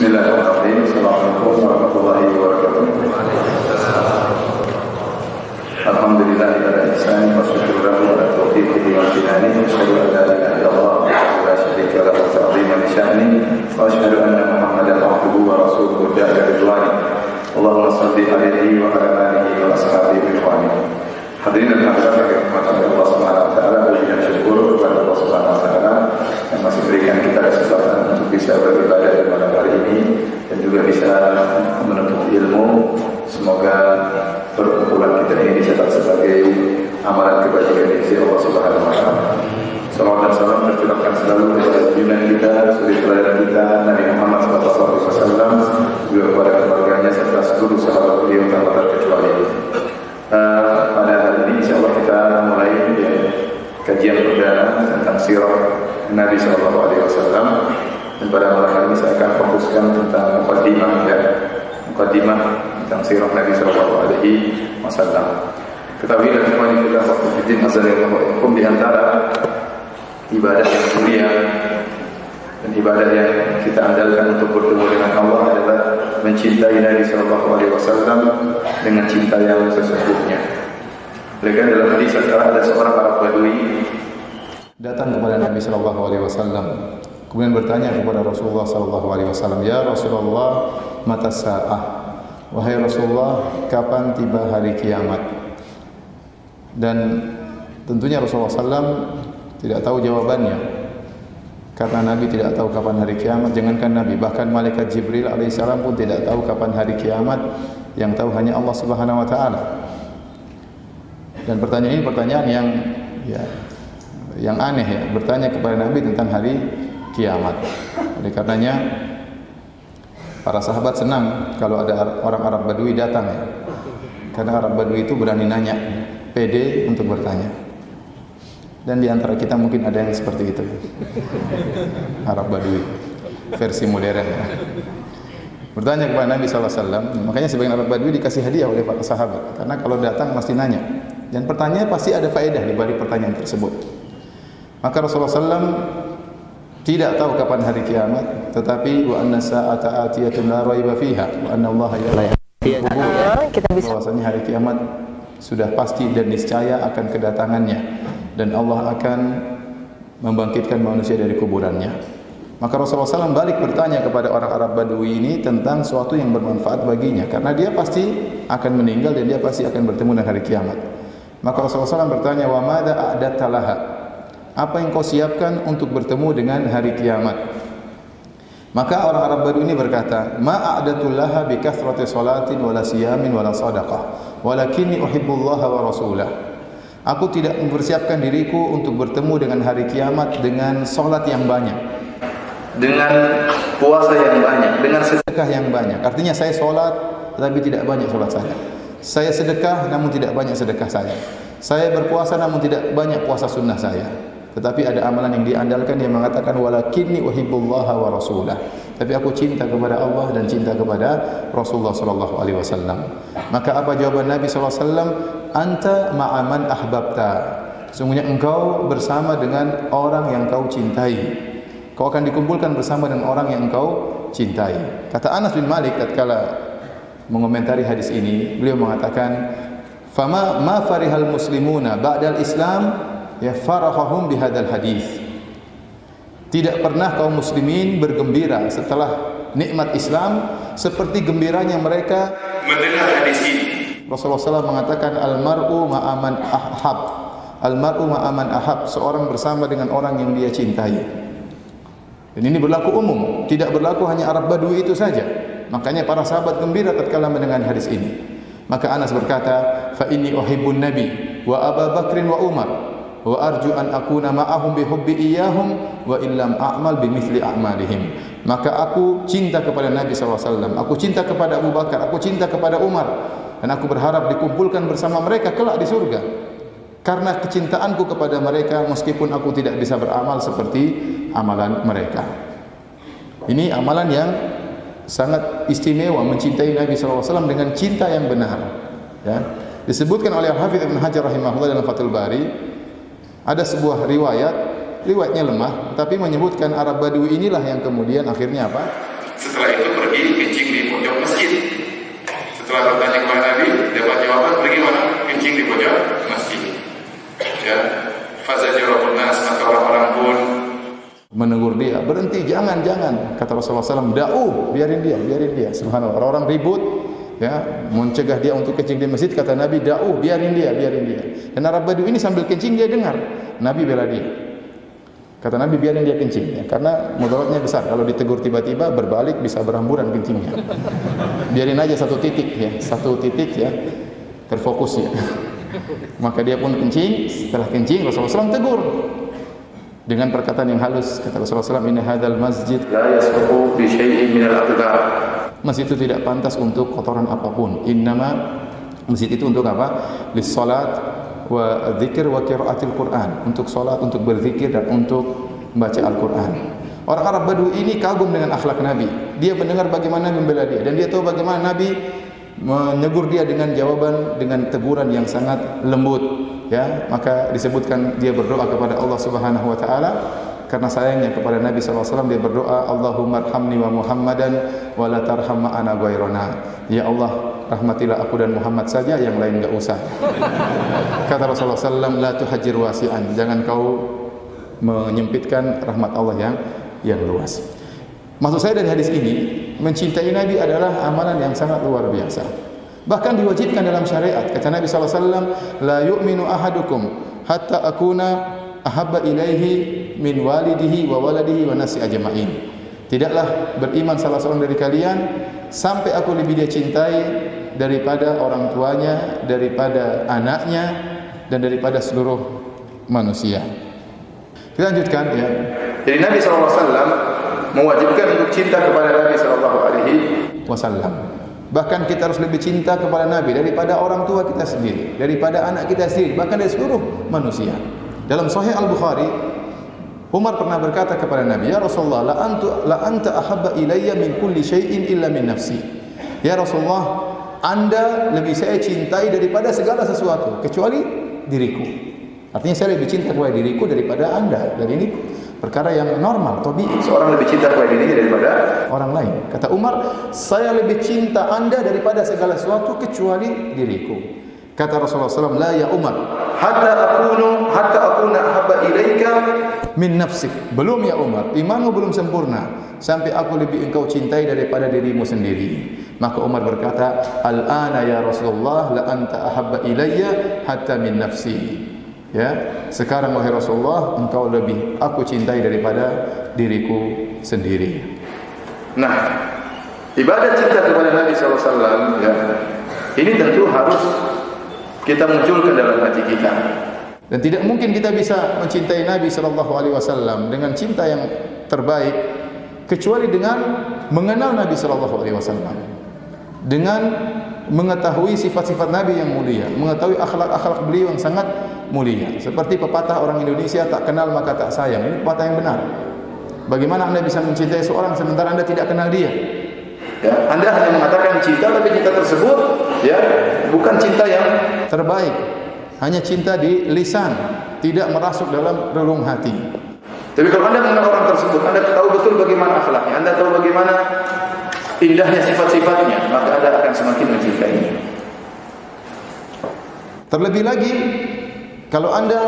Bismillahirrahmanirrahim. Assalamualaikum warahmatullahi wabarakatuh. Alhamdulillah ala ihsani wa syukran wa tawfiqihi wa binani. Asyhadu an la ilaha illallah wa asyhadu anna muhammadan rasulullah. Wa asyhadu anna muhammadan abduhu wa rasuluhu da'illahi. Allahumma shalli alaihi wa ala alihi wa ashabihi wa alihi. Hadirin dan hadirat yang dirahmati Allah Subhanahu wa taala, puji dan syukur kepada Allah Subhanahu wa taala yang masih berikan kita kesempatan untuk bisa beribadah di malam hari ini dan juga bisa menuntut ilmu. Semoga perkumpulan kita ini dicatat sebagai amalan kebajikan di sisi Allah Subhanahu wa taala. Salawat dan salam tercurahkan selalu kepada junjungan kita, suri teladan kita Nabi Muhammad sallallahu alaihi wasallam, juga kepada keluarganya serta seluruh sahabat beliau tanpa terkecuali. Pada hari ini insyaallah kita mulai kajian perdana tentang sirah Nabi sallallahu alaihi wasallam, dan pada malam hari ini saya akan fokuskan tentang mukadimah tentang sirah Nabi sallallahu alaihi wasallam. Ketahui dan semua ini kita waktu fitin azalillahu alaikum, di antara ibadah yang mulia dan ibadah yang kita andalkan untuk bertemu dengan Allah adalah mencintai Nabi sallallahu alaihi wasallam dengan cinta yang sesungguhnya. Lekan dalam hadis setelah ada seorang Arab Badui datang kepada Nabi sallallahu alaihi wasallam, kemudian bertanya kepada Rasulullah sallallahu alaihi wasallam, "Ya Rasulullah, mata sa'ah?" Wahai Rasulullah, kapan tiba hari kiamat? Dan tentunya Rasulullah sallam tidak tahu jawabannya. Karena Nabi tidak tahu kapan hari kiamat, jangankan Nabi, bahkan Malaikat Jibril alaihissalam pun tidak tahu kapan hari kiamat, yang tahu hanya Allah Subhanahu wa taala. Dan pertanyaan ini pertanyaan yang aneh ya, bertanya kepada Nabi tentang hari kiamat. Oleh karenanya para sahabat senang kalau ada orang Arab Badui datang ya. Karena Arab Badui itu berani nanya, pede untuk bertanya. Dan di antara kita mungkin ada yang seperti itu. Arab Badui versi modern. Bertanya kepada Nabi sallallahu alaihi wasallam, makanya sebagian Arab Badui dikasih hadiah oleh para sahabat karena kalau datang pasti nanya. Dan pertanyaan pasti ada faedah di balik pertanyaan tersebut. Maka Rasulullah sallam tidak tahu kapan hari kiamat, tetapi wa anna sa'ata atiyatun la raiba fiha wa anna Allaha ya'lamu. Kita bisa bahwasanya hari kiamat sudah pasti dan niscaya akan kedatangannya, dan Allah akan membangkitkan manusia dari kuburannya. Maka Rasulullah SAW balik bertanya kepada orang Arab Badui ini tentang sesuatu yang bermanfaat baginya, karena dia pasti akan meninggal dan dia pasti akan bertemu dengan hari kiamat. Maka Rasulullah SAW bertanya, "Wa madza a'datta laha?" Apa yang kau siapkan untuk bertemu dengan hari kiamat? Maka orang Arab Badui ini berkata, "Ma a'datul laha bi kathrati salatin wala siyamin wala sadaqah, walakinni uhibbullaha wa rasulahu." Aku tidak mempersiapkan diriku untuk bertemu dengan hari kiamat dengan solat yang banyak, dengan puasa yang banyak, dengan sedekah yang banyak. Artinya saya solat, tapi tidak banyak solat saya. Saya sedekah, namun tidak banyak sedekah saya. Saya berpuasa, namun tidak banyak puasa sunnah saya. Tetapi ada amalan yang diandalkan yang mengatakan walakinni uhibbullaha wa rasulah. Tapi aku cinta kepada Allah dan cinta kepada Rasulullah sallallahu alaihi wasallam. Maka apa jawaban Nabi sallallahu alaihi wasallam? Anta ma'aman ahbabta. Sungguhnya engkau bersama dengan orang yang kau cintai. Kau akan dikumpulkan bersama dengan orang yang engkau cintai. Kata Anas bin Malik tatkala mengomentari hadis ini, beliau mengatakan, "Fama ma farihal muslimuna ba'dal Islam ya farahahum bihadal hadis." Tidak pernah kaum muslimin bergembira setelah nikmat Islam seperti gembiranya mereka mendengar hadis ini. Rasulullah SAW mengatakan almar'u ma'aman ahab. Almar'u ma'aman ahab, seorang bersama dengan orang yang dia cintai. Dan ini berlaku umum, tidak berlaku hanya Arab Badui itu saja. Makanya para sahabat gembira tatkala mendengar hadis ini. Maka Anas berkata, "Fa inni uhibbun Nabi wa Abu Bakrin wa Umar." Wa arju an akuna ma'ahum bi hubbi iyyahum wa illam a'mal bi mithli a'malihim. Maka aku cinta kepada Nabi sallallahu alaihi wasallam, aku cinta kepada Abu Bakar, aku cinta kepada Umar, dan aku berharap dikumpulkan bersama mereka kelak di surga. Karena kecintaanku kepada mereka meskipun aku tidak bisa beramal seperti amalan mereka. Ini amalan yang sangat istimewa, mencintai Nabi sallallahu alaihi wasallam dengan cinta yang benar, ya. Disebutkan oleh Al-Hafidz Ibn Hajar rahimahullah dalam Fathul Bari, ada sebuah riwayatnya lemah, tapi menyebutkan Arab Badui inilah yang kemudian akhirnya apa? Setelah itu pergi kencing di pojok masjid. Setelah bertanya kepada Nabi, dapat jawaban pergi mana? Kencing di pojok masjid. Ya, fazajarun nas, maka orang-orang pun menegur dia, berhenti, jangan, jangan. Kata Rasulullah SAW, da'u, biarin dia. Subhanallah, orang-orang ribut, ya, mencegah dia untuk kencing di masjid. Kata Nabi, da'u, biarin dia. Dan Arab Badu ini sambil kencing dia dengar Nabi bela dia. Kata Nabi, biarin dia kencing, ya, karena mudaratnya besar. Kalau ditegur tiba-tiba, berbalik bisa berhamburan kencingnya. Biarin aja satu titik ya, terfokus ya. Maka dia pun kencing. Setelah kencing, Rasulullah SAW tegur dengan perkataan yang halus. Kata Rasulullah SAW, inna hadzal masjid la yasqutu bi syai'in minal aqdar. Masjid itu tidak pantas untuk kotoran apapun. Innama, masjid itu untuk apa? Lis salat wa dzikir wa qiraatil Quran. Untuk salat, untuk berzikir dan untuk membaca Al-Quran. Orang Arab Badui ini kagum dengan akhlak Nabi. Dia mendengar bagaimana membela dia dan dia tahu bagaimana Nabi menegur dia dengan jawaban, dengan teguran yang sangat lembut. Ya, maka disebutkan dia berdoa kepada Allah Subhanahu wa taala karena sayangnya kepada Nabi sallallahu alaihi wasallam. Dia berdoa, Allahumma arhamni wa Muhammadan wa la tarham ana ghairana. Ya Allah, rahmatilah aku dan Muhammad saja, yang lain enggak usah. Kata Rasulullah sallallahu alaihi wasallam, la tuhajir wasi'an. Jangan kau menyempitkan rahmat Allah yang luas. Maksud saya dari hadis ini, mencintai Nabi adalah amalan yang sangat luar biasa. Bahkan diwajibkan dalam syariat. Kata Nabi SAW, la yu'minu ahadukum hatta akuna ahabba ilaihi min walidihi wa waladihi wa nasi ajma'in. Tidaklah beriman salah seorang dari kalian sampai aku lebih dia cintai daripada orang tuanya, daripada anaknya, dan daripada seluruh manusia. Kita lanjutkan ya. Jadi Nabi SAW mewajibkan untuk cinta kepada Nabi SAW. Bahkan kita harus lebih cinta kepada Nabi daripada orang tua kita sendiri, daripada anak kita sendiri, bahkan dari seluruh manusia. Dalam Sahih Al-Bukhari, Umar pernah berkata kepada Nabi, "Ya Rasulullah, la anta ahabba ilayya min kulli syai'in illa min nafsi." Ya Rasulullah, Anda lebih saya cintai daripada segala sesuatu kecuali diriku. Artinya saya lebih cinta kepada diriku daripada Anda. Dan ini perkara yang normal, tabii. Seorang lebih cinta kepada dirinya daripada orang lain. Kata Umar, saya lebih cinta Anda daripada segala sesuatu kecuali diriku. Kata Rasulullah SAW, la ya Umar, hatta akuna ahabba ilaika min nafsik. Belum ya Umar, imanmu belum sempurna sampai aku lebih engkau cintai daripada dirimu sendiri. Maka Umar berkata, al-ana ya Rasulullah, la anta ahabba ilayya hatta min nafsi. Ya, sekarang wahai Rasulullah, engkau lebih aku cintai daripada diriku sendiri. Nah, ibadah cinta kepada Nabi SAW, ya, ini tentu harus kita munculkan dalam hati kita. Dan tidak mungkin kita bisa mencintai Nabi SAW dengan cinta yang terbaik kecuali dengan mengenal Nabi SAW, dengan mengetahui sifat-sifat Nabi yang mulia, mengetahui akhlak-akhlak beliau yang sangat mulia. Seperti pepatah orang Indonesia, tak kenal maka tak sayang. Ini pepatah yang benar. Bagaimana Anda bisa mencintai seorang sementara Anda tidak kenal dia? Ya, Anda hanya mengatakan cinta, tapi cinta tersebut ya bukan cinta yang terbaik. Hanya cinta di lisan, tidak merasuk dalam relung hati. Tapi kalau Anda mengenal orang tersebut, Anda tahu betul bagaimana akhlaknya, Anda tahu bagaimana indahnya sifat-sifatnya, maka Anda akan semakin mencintainya. Terlebih lagi, kalau Anda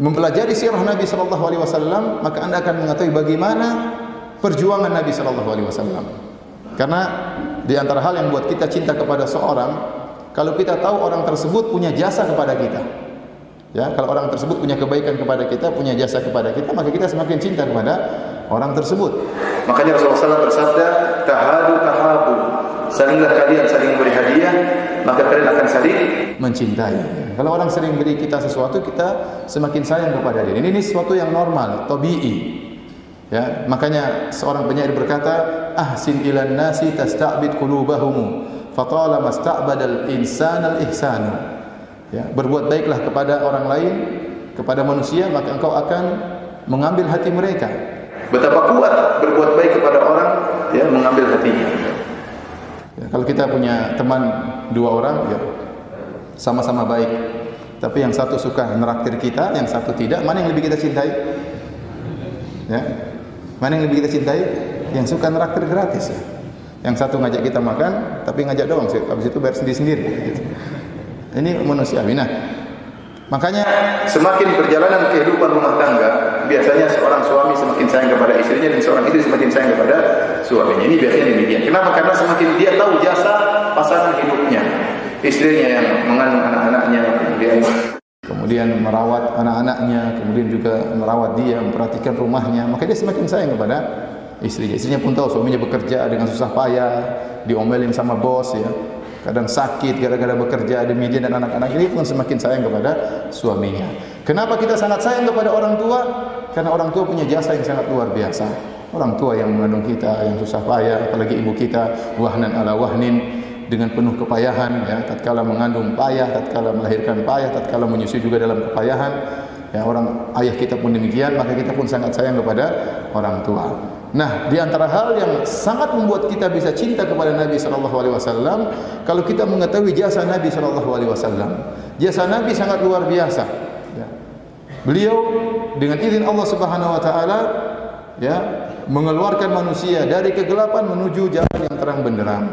mempelajari sirah Nabi SAW, maka Anda akan mengetahui bagaimana perjuangan Nabi SAW. Karena di antara hal yang buat kita cinta kepada seorang, kalau kita tahu orang tersebut punya jasa kepada kita. Ya, kalau orang tersebut punya kebaikan kepada kita, punya jasa kepada kita, maka kita semakin cinta kepada orang tersebut. Makanya Rasulullah SAW bersabda, tahadu tahabu, salinglah kalian saling beri hadiah, maka kalian akan saling mencintai. Kalau orang sering beri kita sesuatu, kita semakin sayang kepada dia. Ini sesuatu yang normal, tabii. Ya, makanya seorang penyair berkata, ahsin ilan nasi tasta'bid qulubahum, fatala masta'badal insanal ihsanu. Ya, berbuat baiklah kepada orang lain, kepada manusia, maka engkau akan mengambil hati mereka. Betapa kuat berbuat baik kepada orang, ya, mengambil hatinya. Ya, kalau kita punya teman dua orang, ya, sama-sama baik, tapi yang satu suka neraktir kita, yang satu tidak, mana yang lebih kita cintai? Ya, mana yang lebih kita cintai? yang suka traktir gratis ya. Yang satu ngajak kita makan, tapi ngajak doang, habis itu bayar sendiri-sendiri. Ini manusiawi. Nah, makanya semakin perjalanan kehidupan rumah tangga, biasanya seorang suami semakin sayang kepada istrinya dan seorang istri semakin sayang kepada suaminya. Ini biasanya demikian. Kenapa? Karena semakin dia tahu jasa pasangan hidupnya. Istrinya yang mengandung anak-anaknya, kemudian merawat anak-anaknya, kemudian juga merawat dia, memperhatikan rumahnya. Maka dia semakin sayang kepada istrinya. Istrinya pun tahu suaminya bekerja dengan susah payah, diomelin sama bos ya. Kadang sakit gara-gara bekerja demi dia dan anak-anak, ini pun semakin sayang kepada suaminya. Kenapa kita sangat sayang kepada orang tua? Karena orang tua punya jasa yang sangat luar biasa. Orang tua yang mengandung kita, yang susah payah, apalagi ibu kita, wahnan ala wahnin, dengan penuh kepayahan ya, tatkala mengandung payah, tatkala melahirkan payah, tatkala menyusui juga dalam kepayahan. Ya, orang ayah kita pun demikian, maka kita pun sangat sayang kepada orang tua. Nah, di antara hal yang sangat membuat kita bisa cinta kepada Nabi SAW, kalau kita mengetahui jasa Nabi SAW. Jasa Nabi sangat luar biasa. Ya. Beliau dengan izin Allah Subhanahu Wa Taala, ya, mengeluarkan manusia dari kegelapan menuju jalan yang terang benderang.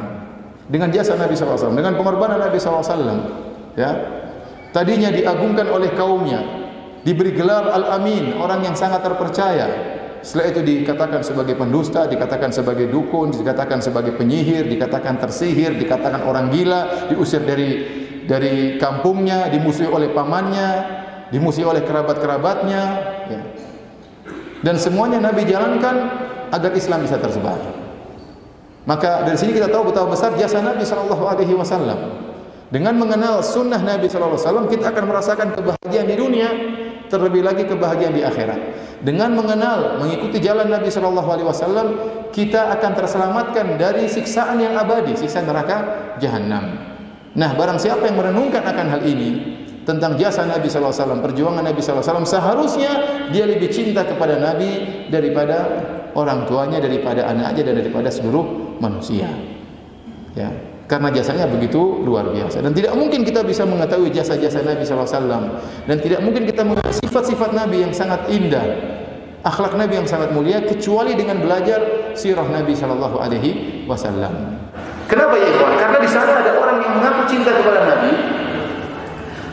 Dengan jasa Nabi SAW, dengan pengorbanan Nabi SAW. Ya. Tadinya diagungkan oleh kaumnya, diberi gelar Al-Amin, orang yang sangat terpercaya. Setelah itu dikatakan sebagai pendusta, dikatakan sebagai dukun, dikatakan sebagai penyihir, dikatakan tersihir, dikatakan orang gila, diusir dari kampungnya, dimusuhi oleh pamannya, dimusuhi oleh kerabat-kerabatnya. Ya. Dan semuanya Nabi jalankan agar Islam bisa tersebar. Maka dari sini kita tahu betapa besar jasa Nabi SAW. Dengan mengenal sunnah Nabi SAW, kita akan merasakan kebahagiaan di dunia, terlebih lagi kebahagiaan di akhirat. Dengan mengenal, mengikuti jalan Nabi SAW, kita akan terselamatkan dari siksaan yang abadi, siksa neraka Jahannam. Nah, barang siapa yang merenungkan akan hal ini, tentang jasa Nabi SAW, perjuangan Nabi SAW, seharusnya dia lebih cinta kepada Nabi daripada orang tuanya, daripada anaknya, dan daripada seluruh manusia. Ya, karena jasanya begitu luar biasa. Dan tidak mungkin kita bisa mengetahui jasa-jasa Nabi SAW. Dan tidak mungkin kita mengetahui sifat-sifat Nabi yang sangat indah, akhlak Nabi yang sangat mulia, kecuali dengan belajar sirah Nabi SAW. Kenapa ya ikhwan? Karena di sana ada orang yang mengaku cinta kepada Nabi,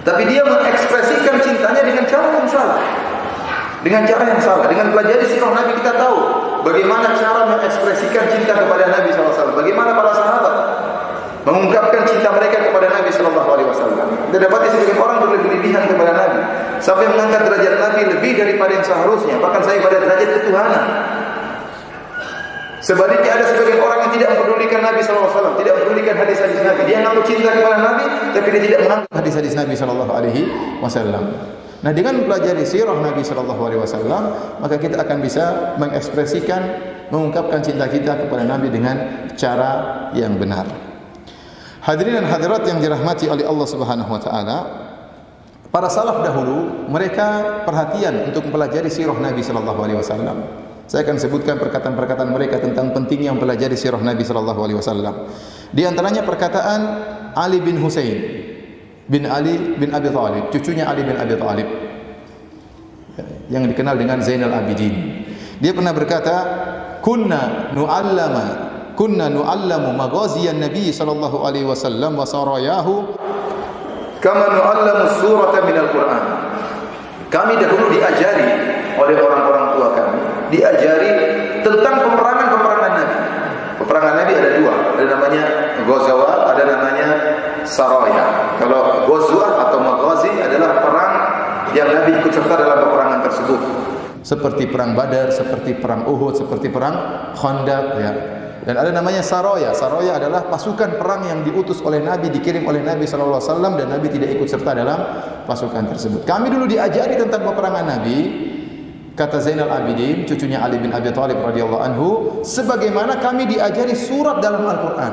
tapi dia mengekspresikan cintanya dengan cara yang salah. Dengan cara yang salah. Dengan pelajari sirah Nabi kita tahu bagaimana cara mengekspresikan cinta kepada Nabi SAW. Bagaimana para sahabat mengungkapkan cinta mereka kepada Nabi Sallallahu Alaihi Wasallam. Kita dapati sebagian orang berlebihan kepada Nabi, sampai mengangkat derajat Nabi lebih daripada yang seharusnya, bahkan saya pada derajat ketuhanan. Sebaliknya ada sebagian orang yang tidak mempedulikan Nabi Sallallahu Alaihi Wasallam, tidak mempedulikan hadis-hadis Nabi. Dia mengaku cinta kepada Nabi, tapi dia tidak mengaku hadis-hadis Nabi Sallallahu Alaihi Wasallam. Nah, dengan mempelajari sirah Nabi Sallallahu Alaihi Wasallam, maka kita akan bisa mengekspresikan, mengungkapkan cinta kita kepada Nabi dengan cara yang benar. Hadirin dan hadirat yang dirahmati oleh Allah Subhanahu Wa Taala, para salaf dahulu mereka perhatian untuk mempelajari sirah Nabi Sallallahu Alaihi Wasallam. Saya akan sebutkan perkataan-perkataan mereka tentang pentingnya mempelajari sirah Nabi Sallallahu Alaihi Wasallam. Di antaranya perkataan Ali bin Husain bin Ali bin Abi Thalib, cucunya Ali bin Abi Thalib, yang dikenal dengan Zainal Abidin. Dia pernah berkata, Kunna nu'allamu maghaziyan Nabi sallallahu alaihi wasallam wa sarayahu kama nu'allamu surata minal Qur'an. Kami dahulu diajari oleh orang-orang tua kami, diajari tentang peperangan-peperangan Nabi. Peperangan Nabi ada dua, ada namanya ghazawat, ada namanya saraya. Kalau ghazwah atau maghazi adalah perang yang Nabi ikut serta dalam peperangan tersebut. Seperti perang Badar, seperti perang Uhud, seperti perang Khandaq ya. Dan ada namanya saraya. Saraya adalah pasukan perang yang diutus oleh Nabi, dikirim oleh Nabi Sallallahu Alaihi Wasallam dan Nabi tidak ikut serta dalam pasukan tersebut. Kami dulu diajari tentang peperangan Nabi, kata Zainal Abidin, cucunya Ali bin Abi Thalib radhiyallahu anhu, sebagaimana kami diajari surat dalam Al-Quran.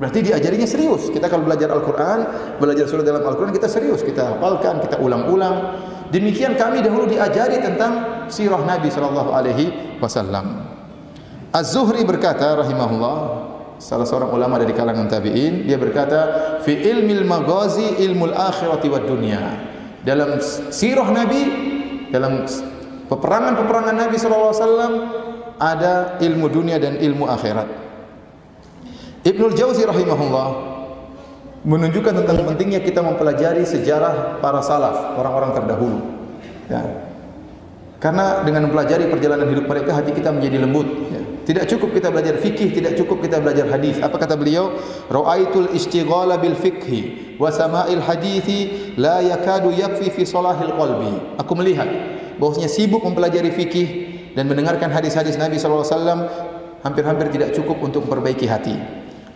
Berarti diajarinya serius. Kita kalau belajar Al-Quran, belajar surat dalam Al-Quran, kita serius, kita hafalkan, kita ulang-ulang. Demikian kami dahulu diajari tentang sirah Nabi Sallallahu Alaihi Wasallam. Az-Zuhri berkata rahimahullah, salah seorang ulama dari kalangan tabi'in, dia berkata, fi ilmil maghazi ilmul akhirati wad dunya. Dalam sirah Nabi, dalam peperangan-peperangan Nabi sallallahu alaihi wasallam ada ilmu dunia dan ilmu akhirat. Ibnul Jauzi rahimahullah menunjukkan tentang pentingnya kita mempelajari sejarah para salaf, orang-orang terdahulu. Ya. Karena dengan mempelajari perjalanan hidup mereka, hati kita menjadi lembut. Ya. Tidak cukup kita belajar fikih, tidak cukup kita belajar hadis. Apa kata beliau? Ra'aitul istighala bil fikhi wa sama'il hadithi la yakadu yakfi fi salahil qalbi. Aku melihat bahwasanya sibuk mempelajari fikih dan mendengarkan hadis-hadis Nabi sallallahu alaihi wasallam hampir-hampir tidak cukup untuk memperbaiki hati.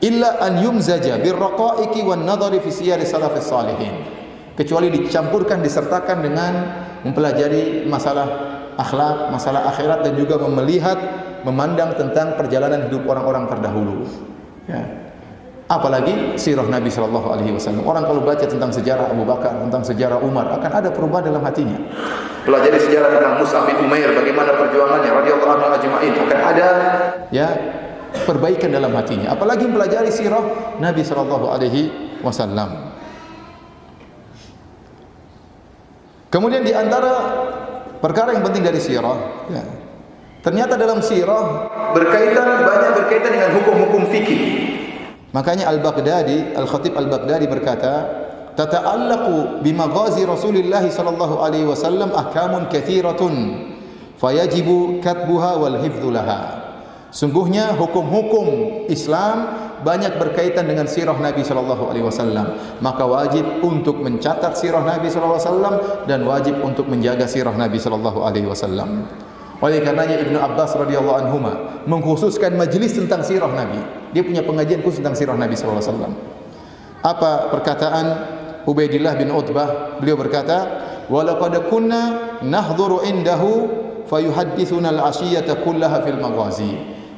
Illa an yumzaja bir raqaiqi wan nadhari fi siyari salafis salihin. Kecuali dicampurkan, disertakan dengan mempelajari masalah akhlak, masalah akhirat, dan juga melihat, memandang tentang perjalanan hidup orang-orang terdahulu. Ya. Apalagi sirah Nabi sallallahu alaihi wasallam. Orang kalau baca tentang sejarah Abu Bakar, tentang sejarah Umar, akan ada perubahan dalam hatinya. Pelajari sejarah tentang Mus'ab bin Umair, bagaimana perjuangannya radhiyallahu anhu ajma'in, akan ada ya perbaikan dalam hatinya. Apalagi pelajari sirah Nabi sallallahu alaihi wasallam. Kemudian di antara perkara yang penting dari sirah, ya, ternyata dalam sirah banyak berkaitan dengan hukum-hukum fikih. Makanya Al-Baghdadi, Al-Khatib Al-Baghdadi berkata, "Tata'allaqu bimaghazi Rasulillah sallallahu alaihi wasallam ahkamun katsiratun, fayajibu katbuha wal hifdzu laha." Sungguhnya hukum-hukum Islam banyak berkaitan dengan sirah Nabi sallallahu alaihi wasallam, maka wajib untuk mencatat sirah Nabi sallallahu alaihi wasallam dan wajib untuk menjaga sirah Nabi sallallahu alaihi wasallam. Oleh karenanya Ibnu Abbas radhiyallahu anhuma mengkhususkan majelis tentang sirah Nabi. Dia punya pengajian khusus tentang sirah Nabi sallallahu alaihi wasallam. Apa perkataan Ubaidillah bin Uthbah? Beliau berkata, "Wa laqad kunna nahdhuru indahu fayuhaddithuna al-'ashiyata kullaha fil maghazi."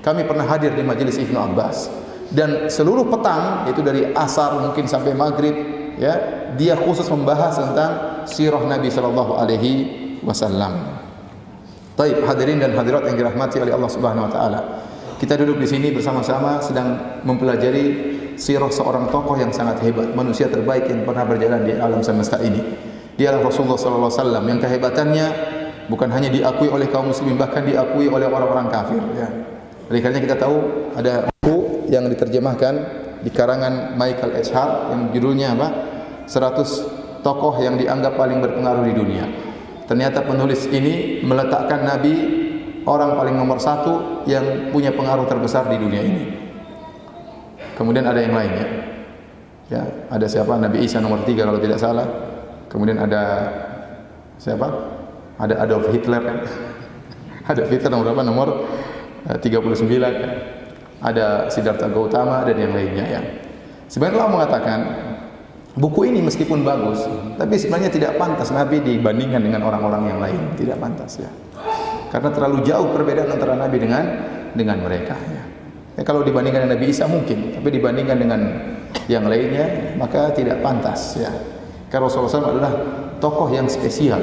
Kami pernah hadir di majelis Ibnu Abbas dan seluruh petang, yaitu dari asar mungkin sampai maghrib, ya, dia khusus membahas tentang sirah Nabi sallallahu alaihi wasallam. Baik, hadirin dan hadirat yang dirahmati oleh Allah Subhanahu wa taala. Kita duduk di sini bersama-sama sedang mempelajari sirah seorang tokoh yang sangat hebat, manusia terbaik yang pernah berjalan di alam semesta ini. Dialah Rasulullah sallallahu alaihi wasallam yang kehebatannya bukan hanya diakui oleh kaum muslimin, bahkan diakui oleh orang-orang kafir, ya. Oleh karena kita tahu ada buku yang diterjemahkan di karangan Michael H. Hart yang judulnya apa? 100 tokoh yang dianggap paling berpengaruh di dunia. Ternyata penulis ini meletakkan Nabi orang paling nomor satu yang punya pengaruh terbesar di dunia ini. Kemudian ada yang lainnya. Ya, ada siapa? Nabi Isa nomor 3 kalau tidak salah. Kemudian ada siapa? Ada Adolf Hitler kan? Ada Hitler nomor berapa? Nomor 39 kan? Ada Sidarta Gautama dan yang lainnya, ya. Sebenarnya Allah mengatakan buku ini meskipun bagus, tapi sebenarnya tidak pantas Nabi dibandingkan dengan orang-orang yang lain. Tidak pantas, ya. Karena terlalu jauh perbedaan antara Nabi dengan mereka, ya. Ya, kalau dibandingkan dengan Nabi Isa mungkin, tapi dibandingkan dengan yang lainnya maka tidak pantas, ya. Karena Rasulullah SAW adalah tokoh yang spesial,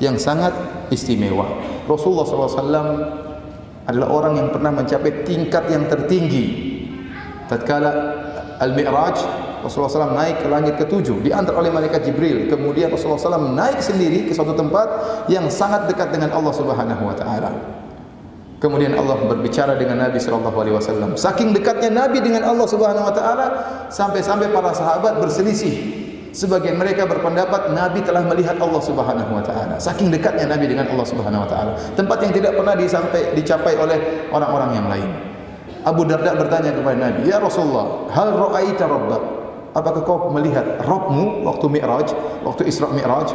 yang sangat istimewa. Rasulullah SAW adalah orang yang pernah mencapai tingkat yang tertinggi. Tatkala Al-Mi'raj, Rasulullah SAW naik ke langit ke-7, diantar oleh Malaikat Jibril. Kemudian Rasulullah SAW naik sendiri ke suatu tempat yang sangat dekat dengan Allah Subhanahu Wa Taala. Kemudian Allah berbicara dengan Nabi Shallallahu Alaihi Wasallam. Saking dekatnya Nabi dengan Allah Subhanahu Wa Taala, sampai-sampai para sahabat berselisih. Sebagian mereka berpendapat Nabi telah melihat Allah Subhanahu Wa Taala. Saking dekatnya Nabi dengan Allah Subhanahu Wa Taala, tempat yang tidak pernah dicapai oleh orang-orang yang lain. Abu Dardak bertanya kepada Nabi, "Ya Rasulullah, hal ra'aita rabbak?" Apakah kau melihat Rabbmu waktu Mi'raj, waktu Isra Mi'raj?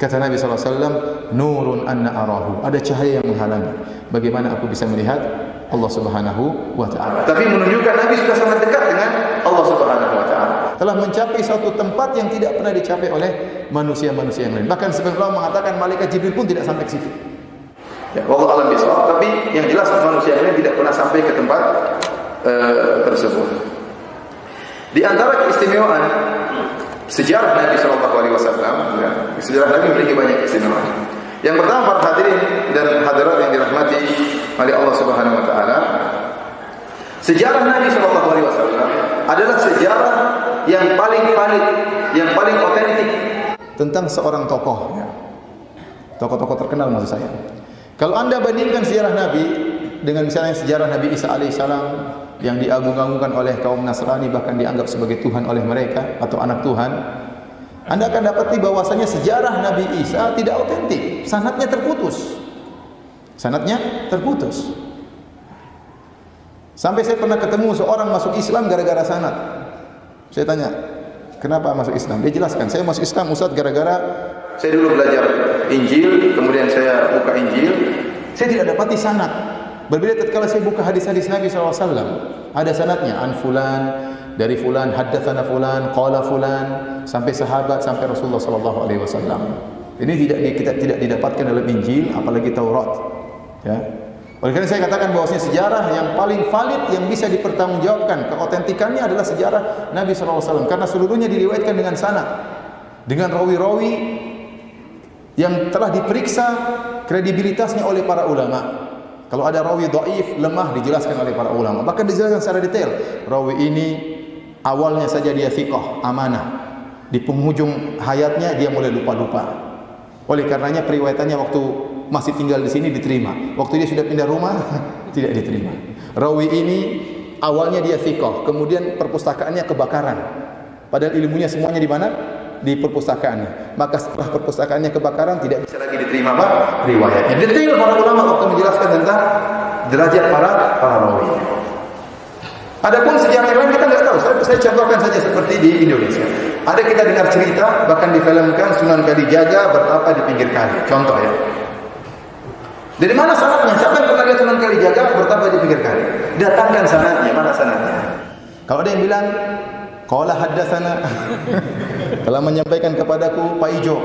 Kata Nabi sallallahu alaihi wasallam, "Nurun anna arahu." Ada cahaya yang menghalangi. Bagaimana aku bisa melihat Allah Subhanahu wa taala? Tapi menunjukkan Nabi sudah sangat dekat dengan Allah Subhanahu wa taala. Telah mencapai suatu tempat yang tidak pernah dicapai oleh manusia-manusia yang lain. Bahkan sebenarnya Allah mengatakan malaikat Jibril pun tidak sampai ke situ. Ya, wallahu alam bisawab, tapi yang jelas manusia yang lain tidak pernah sampai ke tempat tersebut. Di antara keistimewaan sejarah Nabi Shallallahu Alaihi Wasallam, ya, sejarah Nabi memiliki banyak keistimewaan. Yang pertama, para hadirin dan hadirat yang dirahmati oleh Allah Subhanahu Wa Taala, sejarah Nabi Shallallahu Alaihi Wasallam adalah sejarah yang paling valid, yang paling otentik tentang seorang tokoh, tokoh-tokoh terkenal maksud saya. Kalau anda bandingkan sejarah Nabi dengan misalnya sejarah Nabi Isa alaihissalam yang diagung-agungkan oleh kaum Nasrani, bahkan dianggap sebagai Tuhan oleh mereka atau anak Tuhan, Anda akan dapati bahwasanya sejarah Nabi Isa tidak autentik, sanadnya terputus. Sanadnya terputus. Sampai saya pernah ketemu seorang masuk Islam gara-gara sanad. Saya tanya, "Kenapa masuk Islam?" Dia jelaskan, "Saya masuk Islam Ustaz gara-gara saya dulu belajar Injil, kemudian saya buka Injil, saya tidak dapati sanad. Berbeda tatkala saya buka hadis-hadis Nabi SAW, ada sanadnya, an fulan, dari fulan, haddatsana fulan, qala fulan, sampai sahabat, sampai Rasulullah SAW. Ini tidak didapatkan dalam Injil, apalagi Taurat. Ya. Oleh karena saya katakan bahwasanya sejarah yang paling valid yang bisa dipertanggungjawabkan keautentikannya adalah sejarah Nabi SAW, karena seluruhnya diriwayatkan dengan sanad, dengan rawi-rawi yang telah diperiksa kredibilitasnya oleh para ulama. Kalau ada rawi dhaif, lemah, dijelaskan oleh para ulama, bahkan dijelaskan secara detail. Rawi ini awalnya saja dia thiqah, amanah, di penghujung hayatnya dia mulai lupa-lupa. Oleh karenanya periwayatannya waktu masih tinggal di sini diterima, waktu dia sudah pindah rumah tidak diterima. Rawi ini awalnya dia thiqah, kemudian perpustakaannya kebakaran. Padahal ilmunya semuanya di mana? Di perpustakaannya. Maka setelah perpustakaannya kebakaran tidak bisa lagi diterima riwayatnya. Detail para ulama waktu menjelaskan tentang derajat para rawi. Adapun sejarah lain kita nggak tahu. Saya contohkan saja seperti di Indonesia. Ada kita dengar cerita, bahkan difilmkan Sunan Kalijaga bertapa di pinggir kali. Contoh ya. Dari mana sanadnya? Siapa yang pernah lihat Sunan Kalijaga bertapa di pinggir kali? Datangkan sanadnya. Mana sanadnya? Kalau ada yang bilang, qala haddatsana, telah menyampaikan kepadaku Pak Ijo,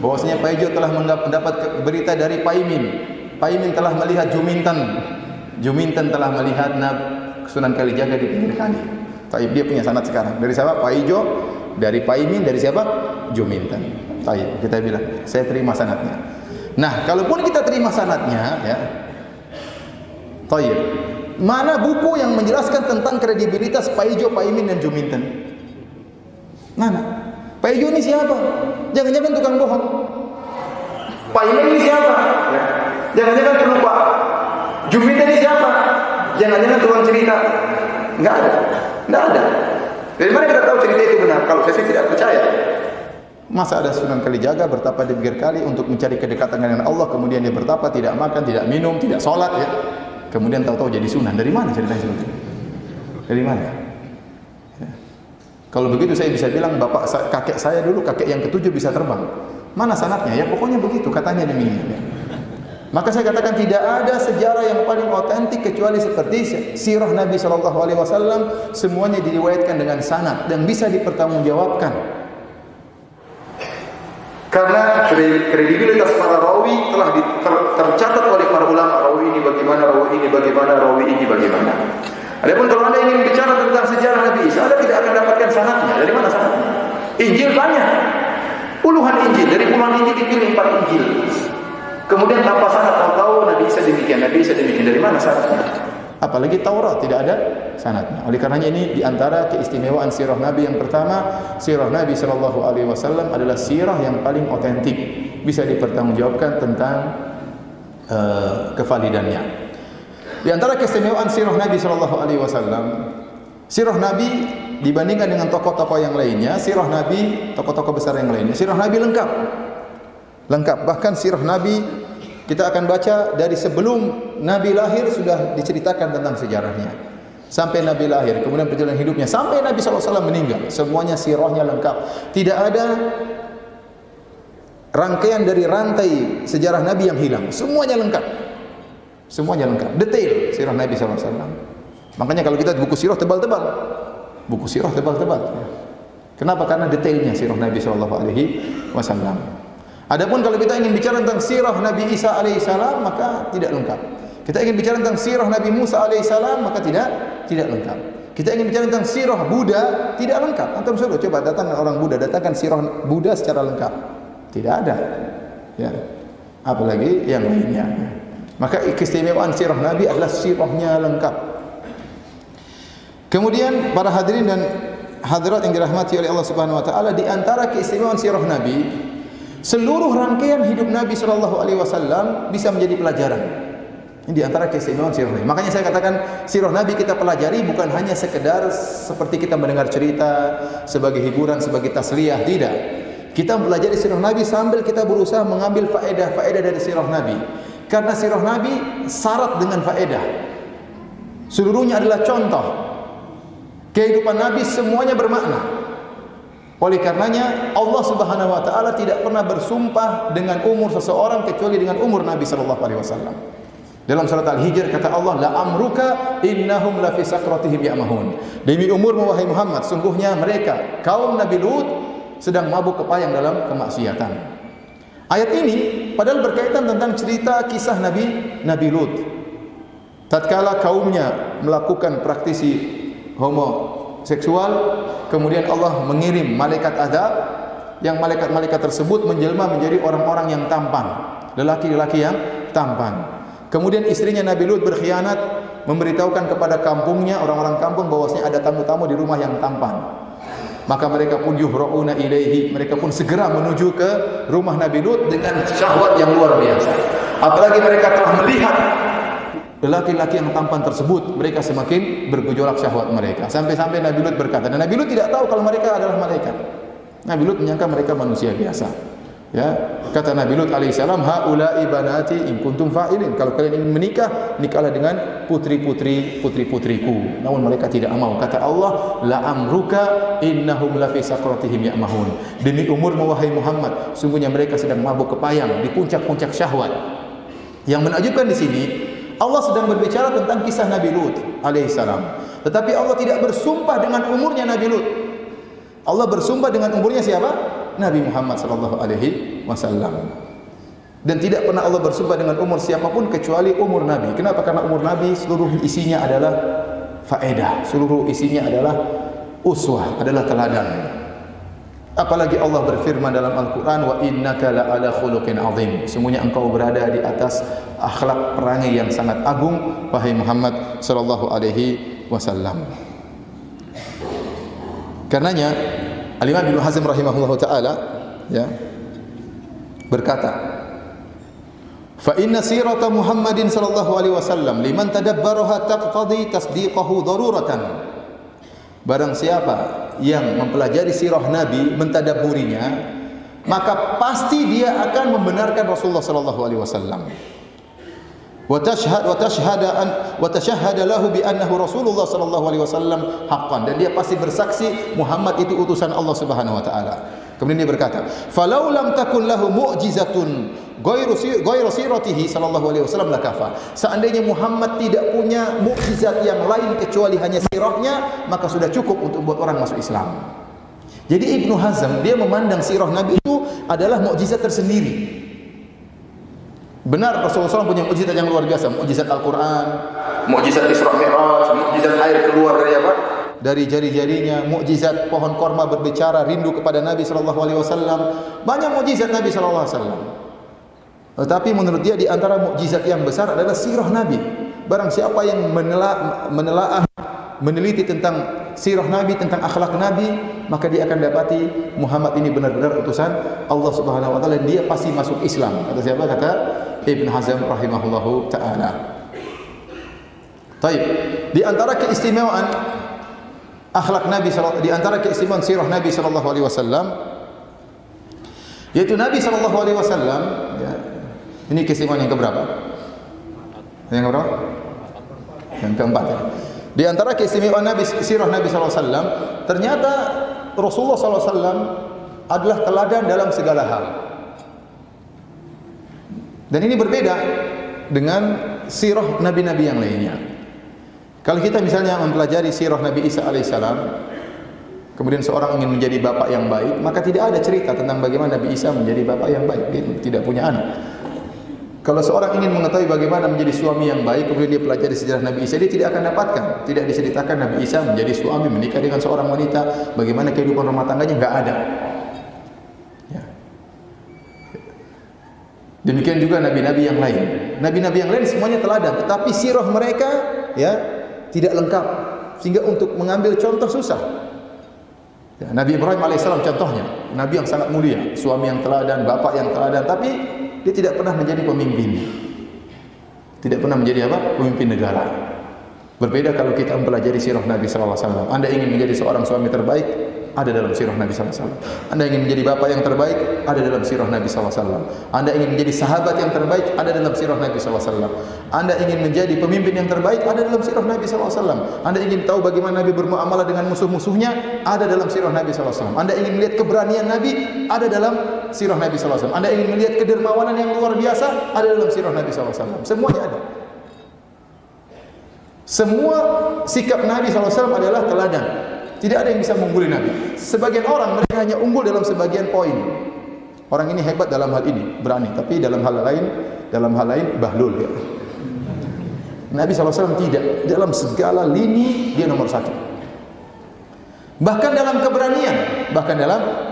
bahwasanya Pak Ijo telah mendapat berita dari Pak Imin. Pak Imin telah melihat Juminten. Juminten telah melihat Sunan Kalijaga di pinggir kali. Taib, dia punya sanad sekarang. Dari siapa? Pak Ijo, dari Pak Imin, dari siapa? Juminten. Taib, kita bilang, saya terima sanadnya. Nah, kalaupun kita terima sanadnya, ya. Taib, mana buku yang menjelaskan tentang kredibilitas Pak Ijo, Pak Imin dan Juminten? Mana? Pak Ijo ini siapa? Jangan-jangan tukang bohong. Pak Imin ini siapa? Jangan-jangan terlupa. Juminten ini siapa? Jangan-jangan tukang cerita. Enggak ada. Enggak ada. Dari mana kita tahu cerita itu benar? Kalau saya tidak percaya. Masa ada Sunan Kalijaga bertapa di pinggir kali untuk mencari kedekatan dengan Allah, kemudian dia bertapa, tidak makan, tidak minum, tidak sholat, ya. Kemudian tahu-tahu jadi sunan. Dari mana ceritanya itu? Dari mana? Ya. Kalau begitu saya bisa bilang bapak kakek saya dulu, kakek yang ketujuh bisa terbang. Mana sanadnya? Ya pokoknya begitu katanya demikian. Ya. Maka saya katakan tidak ada sejarah yang paling otentik kecuali seperti sirah Nabi SAW, semuanya diriwayatkan dengan sanad dan bisa dipertanggungjawabkan. Karena kredibilitas para rawi telah tercatat oleh para ulama, rawi ini bagaimana, rawi ini bagaimana, rawi ini bagaimana. Adapun kalau Anda ingin bicara tentang sejarah Nabi Isa, Anda tidak akan dapatkan sanadnya. Dari mana sanadnya? Injil banyak, puluhan Injil, dari puluhan Injil dipilih 4 Injil. Kemudian tanpa sanad, tahu Nabi Isa demikian, Nabi Isa demikian, dari mana sanadnya? Apalagi Taurat tidak ada sanadnya. Oleh karenanya ini diantara keistimewaan sirah Nabi yang pertama, sirah Nabi SAW adalah sirah yang paling otentik, bisa dipertanggungjawabkan tentang kevalidannya. Di antara keistimewaan sirah Nabi SAW, sirah Nabi dibandingkan dengan tokoh-tokoh yang lainnya, sirah Nabi, tokoh-tokoh besar yang lainnya, sirah Nabi lengkap. Lengkap, bahkan sirah Nabi kita akan baca dari sebelum Nabi lahir sudah diceritakan tentang sejarahnya, sampai Nabi lahir, kemudian perjalanan hidupnya, sampai Nabi SAW meninggal, semuanya sirahnya lengkap. Tidak ada rangkaian dari rantai sejarah Nabi yang hilang, semuanya lengkap. Semuanya lengkap, detail sirah Nabi SAW. Makanya kalau kita buku sirah tebal-tebal, buku sirah tebal-tebal. Kenapa? Karena detailnya sirah Nabi SAW. Adapun kalau kita ingin bicara tentang sirah Nabi Isa alaihissalam, maka tidak lengkap. Kita ingin bicara tentang sirah Nabi Musa alaihissalam, maka tidak lengkap. Kita ingin bicara tentang sirah Buddha, tidak lengkap. Antum suruh coba datangkan orang Buddha, datangkan sirah Buddha secara lengkap. Tidak ada. Ya. Apalagi yang lainnya. Maka keistimewaan sirah Nabi adalah sirahnya lengkap. Kemudian para hadirin dan hadirat yang dirahmati oleh Allah Subhanahu wa taala, di antara keistimewaan sirah Nabi, seluruh rangkaian hidup Nabi SAW bisa menjadi pelajaran. Ini diantara keistimewaan sirah Nabi. Makanya saya katakan sirah Nabi kita pelajari bukan hanya sekedar seperti kita mendengar cerita sebagai hiburan, sebagai tasliyah, tidak. Kita mempelajari sirah Nabi sambil kita berusaha mengambil faedah-faedah dari sirah Nabi. Karena sirah Nabi syarat dengan faedah. Seluruhnya adalah contoh. Kehidupan Nabi semuanya bermakna. Oleh karenanya Allah Subhanahu wa taala tidak pernah bersumpah dengan umur seseorang kecuali dengan umur Nabi sallallahu alaihi wasallam. Dalam surat Al-Hijr kata Allah, la amruka innahum la fi sakratihim ya'mahun. Demi umurmu wahai Muhammad, sungguhnya mereka kaum Nabi Lut sedang mabuk kepayang dalam kemaksiatan. Ayat ini padahal berkaitan tentang cerita kisah Nabi Lut. Tatkala kaumnya melakukan praktisi homoseksual, kemudian Allah mengirim malaikat azab yang malaikat-malaikat tersebut menjelma menjadi orang-orang yang tampan, lelaki-lelaki yang tampan. Kemudian istrinya Nabi Lut berkhianat, memberitahukan kepada kampungnya, orang-orang kampung bahwasanya ada tamu-tamu di rumah yang tampan. Maka mereka pun yuhra'una ilaihi, mereka pun segera menuju ke rumah Nabi Lut dengan syahwat yang luar biasa. Apalagi mereka telah melihat lelaki-lelaki yang tampan tersebut, mereka semakin bergejolak syahwat mereka. Sampai-sampai Nabi Lut berkata, dan Nabi Lut tidak tahu kalau mereka adalah malaikat. Nabi Lut menyangka mereka manusia biasa. Ya, kata Nabi Lut alaihissalam, haula'i banati in kuntum fa'ilin. Kalau kalian ingin menikah, nikahlah dengan putri-putriku. Namun mereka tidak mau. Kata Allah, la amruka innahum la fi sakratihim ya'mahun. Demi umurmu wahai Muhammad, sungguhnya mereka sedang mabuk kepayang di puncak-puncak syahwat. Yang menakjubkan di sini, Allah sedang berbicara tentang kisah Nabi Lut alaihissalam. Tetapi Allah tidak bersumpah dengan umurnya Nabi Lut. Allah bersumpah dengan umurnya siapa? Nabi Muhammad sallallahu alaihi wasallam. Dan tidak pernah Allah bersumpah dengan umur siapapun kecuali umur Nabi. Kenapa? Karena umur Nabi seluruh isinya adalah faedah, seluruh isinya adalah uswah, adalah teladan. Apalagi Allah berfirman dalam Al-Qur'an, wa innaka la'ala khuluqin azim. Sungguhnya engkau berada di atas akhlak perangai yang sangat agung wahai Muhammad sallallahu alaihi wasallam. Karenanya Al-Imam Ibn Hazm rahimahullah ta'ala berkata, fa inna sirata Muhammadin sallallahu alaihi wasallam liman tadabbaraha taqtadi tasdiqahu daruratan. Barang siapa yang mempelajari sirah Nabi, mentadabburinya, maka pasti dia akan membenarkan Rasulullah sallallahu alaihi wasallam. Wa tashhada lahu bi annahu Rasulullah sallallahu alaihi wasallam haqqan. Dan dia pasti bersaksi Muhammad itu utusan Allah Subhanahu wa taala. Kemudian dia berkata, "Falau lam takun lahu mu'jizatun ghairu siratihi sallallahu alaihi wasallam lakafa." Seandainya Muhammad tidak punya mukjizat yang lain kecuali hanya sirahnya, maka sudah cukup untuk buat orang masuk Islam. Jadi Ibnu Hazm dia memandang sirah Nabi itu adalah mukjizat tersendiri. Benar Rasulullah SAW punya mukjizat yang luar biasa, mukjizat Al-Quran, mukjizat Isra Mi'raj, mukjizat air keluar dari apa? Dari jari-jarinya, mukjizat pohon korma berbicara rindu kepada Nabi SAW. Banyak mukjizat Nabi SAW. Tetapi menurut dia di antara mukjizat yang besar adalah sirah Nabi. Barang siapa yang meneliti tentang sirah Nabi, tentang akhlak Nabi, maka dia akan dapati Muhammad ini benar-benar utusan Allah Subhanahu wa taala dan dia pasti masuk Islam. Kata siapa? Kata Ibn Hazm rahimahullahu ta'ala. Baik, di antara keistimewaan akhlak Nabi, di antara keistimewaan sirah Nabi sallallahu alaihi wasallam, yaitu Nabi sallallahu alaihi wasallam, ini keistimewaan yang keberapa? Yang keempat. Ya. Di antara keistimewaan sirah Nabi sallallahu alaihi wasallam, ternyata Rasulullah sallallahu alaihi wasallam adalah teladan dalam segala hal. Dan ini berbeda dengan sirah nabi-nabi yang lainnya. Kalau kita misalnya mempelajari sirah Nabi Isa alaihissalam, kemudian seorang ingin menjadi bapak yang baik, maka tidak ada cerita tentang bagaimana Nabi Isa menjadi bapak yang baik. Dia tidak punya anak. Kalau seorang ingin mengetahui bagaimana menjadi suami yang baik, kemudian dia pelajari sejarah Nabi Isa, dia tidak akan dapatkan. Tidak diceritakan Nabi Isa menjadi suami, menikah dengan seorang wanita, bagaimana kehidupan rumah tangganya, enggak ada. Demikian juga nabi-nabi yang lain. Nabi-nabi yang lain semuanya teladan, tetapi sirah mereka tidak lengkap, sehingga untuk mengambil contoh susah. Ya, Nabi Ibrahim alaihissalam contohnya, nabi yang sangat mulia, suami yang teladan, bapak yang teladan, tapi dia tidak pernah menjadi pemimpin. Tidak pernah menjadi apa? Pemimpin negara. Berbeda kalau kita mempelajari sirah Nabi SAW. Anda ingin menjadi seorang suami terbaik, ada dalam sirah Nabi SAW. Anda ingin menjadi bapak yang terbaik, ada dalam sirah Nabi SAW. Anda ingin menjadi sahabat yang terbaik, ada dalam sirah Nabi SAW. Anda ingin menjadi pemimpin yang terbaik, ada dalam sirah Nabi SAW. Anda ingin tahu bagaimana Nabi bermuamalah dengan musuh-musuhnya, ada dalam sirah Nabi SAW. Anda ingin melihat keberanian Nabi, ada dalam sirah Nabi SAW. Anda ingin melihat kedermawanan yang luar biasa, ada dalam sirah Nabi SAW. Semuanya ada. Semua sikap Nabi SAW adalah teladan. Tidak ada yang bisa mengungguli Nabi. Sebagian orang mereka hanya unggul dalam sebagian poin. Orang ini hebat dalam hal ini, berani, tapi dalam hal lain bahlul ya. Nabi SAW tidak, dalam segala lini dia nomor satu. Bahkan dalam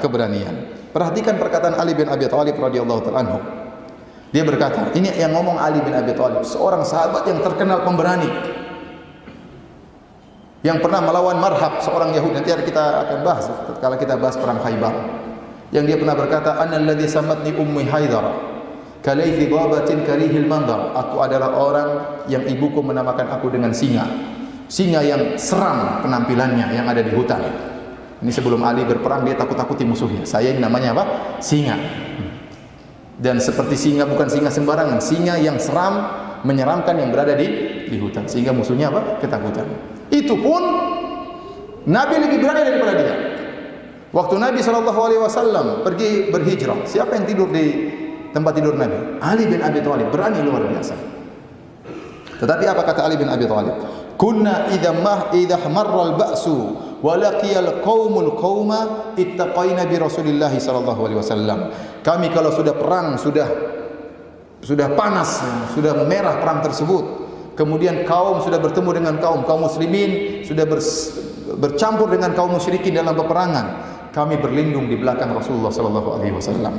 keberanian. Perhatikan perkataan Ali bin Abi Thalib radhiyallahu ta'ala anhu. Dia berkata, ini yang ngomong Ali bin Abi Thalib, seorang sahabat yang terkenal pemberani. Yang pernah melawan Marhab, seorang Yahudi. Nanti kita akan bahas kalau kita bahas perang Khaybar. Yang dia pernah berkata, "Analladzi samatni ummi Haidar, kalaifi ghabatin karihil mandar." Aku adalah orang yang ibuku menamakan aku dengan singa. Singa yang seram penampilannya yang ada di hutan. Ini sebelum Ali berperang dia takut-takuti musuhnya. Saya ini namanya apa? Singa. Dan seperti singa, bukan singa sembarangan, singa yang seram, menyeramkan, yang berada di hutan, sehingga musuhnya apa? Ketakutan. Itu pun Nabi lebih berani daripada dia. Waktu Nabi SAW pergi berhijrah, siapa yang tidur di tempat tidur Nabi? Ali bin Abi Thalib, berani luar biasa. Tetapi apa kata Ali bin Abi Thalib? Kunna idha marral ba'su wa laqiyal qaumul qauma ittaqaina bi Rasulillah SAW. Kami kalau sudah perang, sudah panas, sudah memerah perang tersebut, kemudian kaum sudah bertemu dengan kaum muslimin, sudah bercampur dengan kaum musyrikin dalam peperangan. Kami berlindung di belakang Rasulullah sallallahu alaihi wasallam.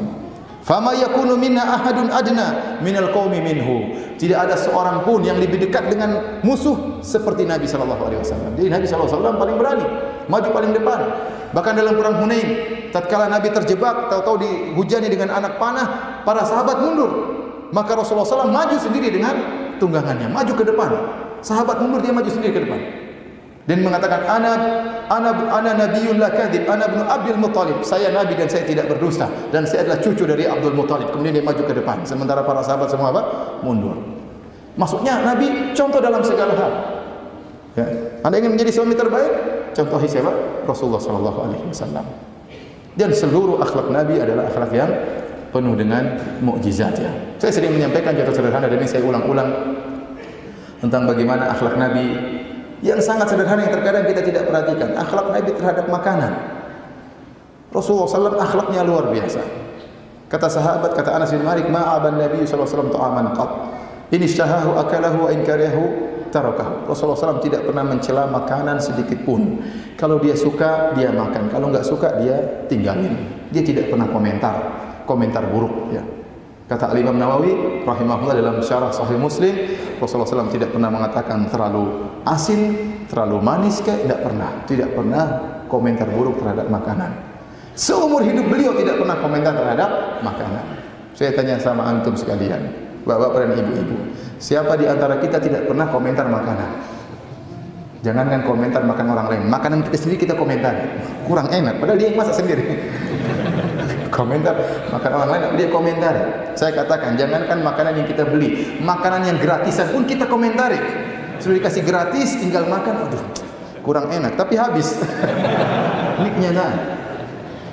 Fama yakunu minna ahadun adna minal qaumi minhu. Tidak ada seorang pun yang lebih dekat dengan musuh seperti Nabi sallallahu alaihi wasallam. Jadi Nabi sallallahu alaihi wasallam paling berani, maju paling depan. Bahkan dalam perang Hunain, tatkala Nabi terjebak, tahu-tahu dihujani dengan anak panah, para sahabat mundur. Maka Rasulullah sallallahu alaihi wasallam maju sendiri dengan tunggangannya, maju ke depan. Sahabat mundur, dia maju sendiri ke depan. Dan mengatakan, ana nabiyun la kadhib, ana ibnu Abdul Muttalib. Saya nabi dan saya tidak berdusta, dan saya adalah cucu dari Abdul Muttalib. Kemudian dia maju ke depan, sementara para sahabat semua apa? Mundur. Maksudnya Nabi contoh dalam segala hal. Ya. Anda ingin menjadi suami terbaik? Contohi siapa? Rasulullah sallallahu alaihi wasallam. Dan seluruh akhlak Nabi adalah akhlak yang penuh dengan mukjizat ya. Saya sering menyampaikan contoh sederhana dan ini saya ulang-ulang tentang bagaimana akhlak Nabi yang sangat sederhana yang terkadang kita tidak perhatikan. Akhlak Nabi terhadap makanan. Rasulullah SAW akhlaknya luar biasa. Kata sahabat, kata Anas bin Malik, ma'aban Nabi SAW ta'aman qat. Ini syahahu akalahu wa inkarihu tarakahu. Rasulullah SAW tidak pernah mencela makanan sedikit pun. Kalau dia suka, dia makan. Kalau enggak suka, dia tinggalin. Dia tidak pernah komentar buruk ya. Kata Imam Nawawi rahimahullah dalam syarah Sahih Muslim, Rasulullah SAW tidak pernah mengatakan terlalu asin, terlalu manis, tidak pernah komentar buruk terhadap makanan. Seumur hidup beliau tidak pernah komentar terhadap makanan. Saya tanya sama antum sekalian, bapak-bapak dan ibu-ibu, siapa di antara kita tidak pernah komentar makanan? Jangankan komentar makan orang lain, makanan kita sendiri kita komentar. Kurang enak, padahal dia yang masak sendiri. Komentar makan orang lain, dia komentar. Saya katakan, jangankan makanan yang kita beli, makanan yang gratisan pun kita komentari. Sudah dikasih gratis, tinggal makan, aduh, kurang enak, tapi habis. Niknya nah.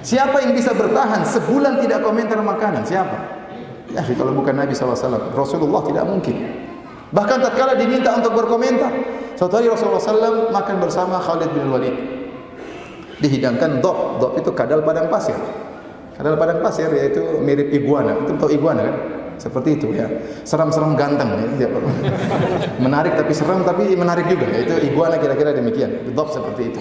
Siapa yang bisa bertahan sebulan tidak komentar makanan? Siapa? Ya, kalau bukan Nabi SAW, Rasulullah tidak mungkin. Bahkan tatkala diminta untuk berkomentar, suatu hari Rasulullah SAW makan bersama Khalid bin Walid. Dihidangkan dop itu kadal padang pasir yaitu mirip iguana. Itu tahu iguana kan? Seperti itu ya. Seram-seram ganteng ya. Menarik tapi seram, tapi menarik juga. Itu iguana kira-kira demikian. Dop seperti itu.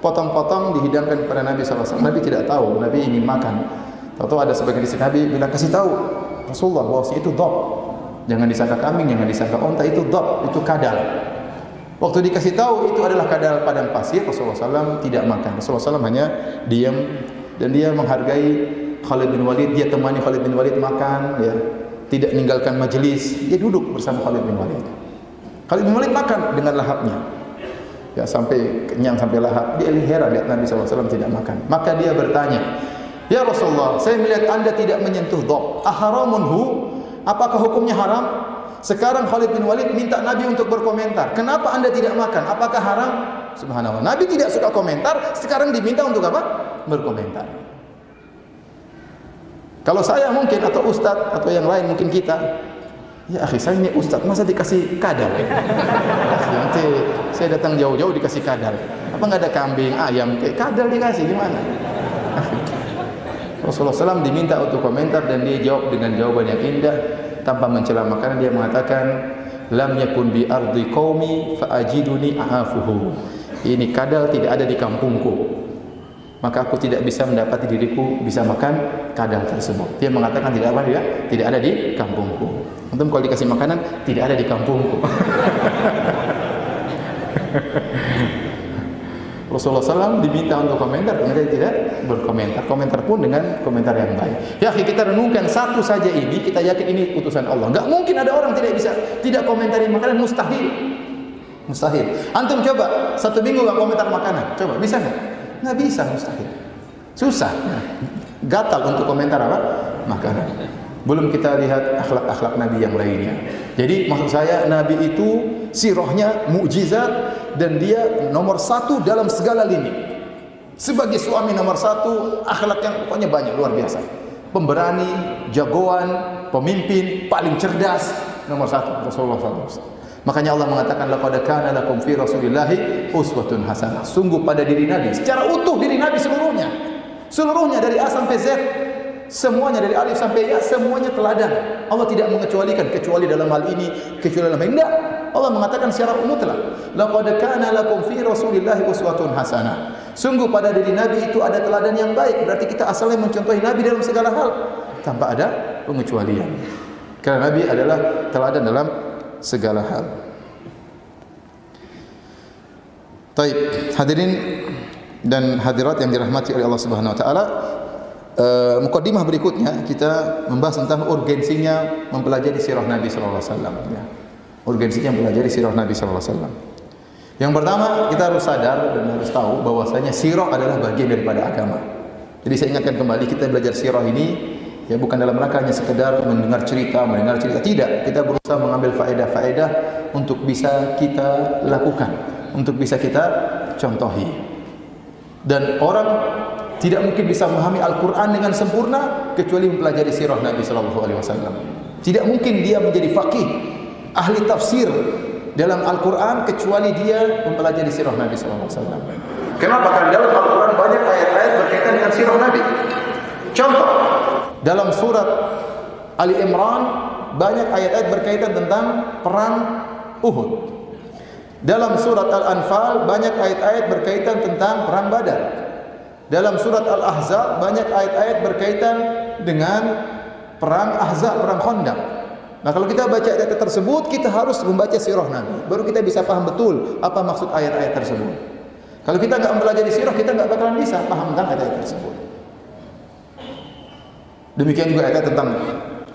Potong-potong dihidangkan kepada Nabi SAW. Nabi tidak tahu, Nabi ingin makan. Tahu-tahu ada sebagian istri Nabi bilang, kasih tahu Rasulullah bahwa itu dop. Jangan disangka kambing, jangan disangka onta, itu dop, itu kadal. Waktu dikasih tahu itu adalah kadal padang pasir, Rasulullah SAW tidak makan. Rasulullah SAW hanya diam. Dan dia menghargai Khalid bin Walid, dia temani Khalid bin Walid makan ya. tidak meninggalkan majelis, dia duduk bersama Khalid bin Walid. Khalid bin Walid makan dengan lahapnya. Ya, sampai kenyang sampai lahap. Dia heran lihat Nabi SAW tidak makan. Maka dia bertanya, "Ya Rasulullah, saya melihat Anda tidak menyentuh dhab. Aharamun hu? Apakah hukumnya haram?" Sekarang Khalid bin Walid minta Nabi untuk berkomentar. Kenapa Anda tidak makan? Apakah haram? Subhanallah. Nabi tidak suka komentar, sekarang diminta untuk apa? Berkomentar. Kalau saya mungkin, atau ustaz, atau yang lain mungkin kita, ya akhi, saya ini ustaz, masa dikasih kadal? Nanti saya datang jauh-jauh dikasih kadal. Apa nggak ada kambing, ayam, kadal dikasih, gimana? Rasulullah SAW diminta untuk komentar dan dia jawab dengan jawaban yang indah tanpa mencela. Maka dia mengatakan, "Lam yakun bi ardi qaumi fa ajiduni aafuhu." Ini kadal tidak ada di kampungku, maka aku tidak bisa mendapati diriku bisa makan kadal tersebut. Dia mengatakan tidak apa, dia tidak ada di kampungku. Antum kalau dikasih makanan tidak ada di kampungku. Rasulullah SAW diminta untuk komentar, kemudian tidak berkomentar. Komentar pun dengan komentar yang baik. Ya, kita renungkan satu saja ini, kita yakin ini putusan Allah. Enggak mungkin ada orang tidak bisa tidak komentari makanan, mustahil. Mustahil. Antum coba satu minggu enggak komentar makanan. Coba bisa enggak? Nggak bisa, mustahil. Susah. Gatal untuk komentar apa? Makanan. Belum kita lihat akhlak-akhlak Nabi yang lainnya. Jadi maksud saya, Nabi itu sirahnya mukjizat dan dia nomor satu dalam segala lini. Sebagai suami nomor satu, akhlak yang pokoknya banyak, luar biasa. Pemberani, jagoan, pemimpin, paling cerdas, nomor satu Rasulullah SAW. Makanya Allah mengatakan, laqad kana lakum fi rasulillahi uswatun hasanah. Sungguh pada diri Nabi, secara utuh diri Nabi seluruhnya. Seluruhnya dari A sampai Z, semuanya dari alif sampai ya, semuanya teladan. Allah tidak mengecualikan kecuali dalam hal ini, kecuali dalam hal ini. Tidak. Allah mengatakan secara mutlak, laqad kana lakum fi rasulillahi uswatun hasanah. Sungguh pada diri Nabi itu ada teladan yang baik. Berarti kita asalnya mencontohi Nabi dalam segala hal tanpa ada pengecualian. Karena Nabi adalah teladan dalam segala hal. Taib, hadirin dan hadirat yang dirahmati oleh Allah Subhanahu Wa Taala. Mukaddimah berikutnya kita membahas tentang urgensinya mempelajari sirah Nabi Sallallahu Alaihi Wasallam. Ya. Urgensinya mempelajari sirah Nabi Sallallahu Alaihi Wasallam. Yang pertama kita harus sadar dan harus tahu bahwasanya sirah adalah bagian daripada agama. Jadi saya ingatkan kembali, kita belajar sirah ini, ya, bukan dalam rangka hanya sekedar mendengar cerita, tidak. Kita berusaha mengambil faedah-faedah untuk bisa kita lakukan, untuk bisa kita contohi. Dan orang tidak mungkin bisa memahami Al-Quran dengan sempurna kecuali mempelajari sirah Nabi Sallallahu Alaihi Wasallam. Tidak mungkin dia menjadi faqih, ahli tafsir dalam Al-Quran kecuali dia mempelajari sirah Nabi Sallallahu Alaihi Wasallam. Kenapa? Karena dalam Al-Quran banyak ayat-ayat berkaitan dengan sirah Nabi. Contoh, dalam surat Ali Imran banyak ayat-ayat berkaitan tentang perang Uhud. Dalam surat Al-Anfal banyak ayat-ayat berkaitan tentang perang Badar. Dalam surat Al-Ahzab banyak ayat-ayat berkaitan dengan perang Ahzab, perang Khandaq. Nah, kalau kita baca ayat tersebut, kita harus membaca sirah Nabi, baru kita bisa paham betul apa maksud ayat-ayat tersebut. Kalau kita nggak mempelajari sirah, kita nggak bakalan bisa pahamkan ayat-ayat tersebut. Demikian juga ayat tentang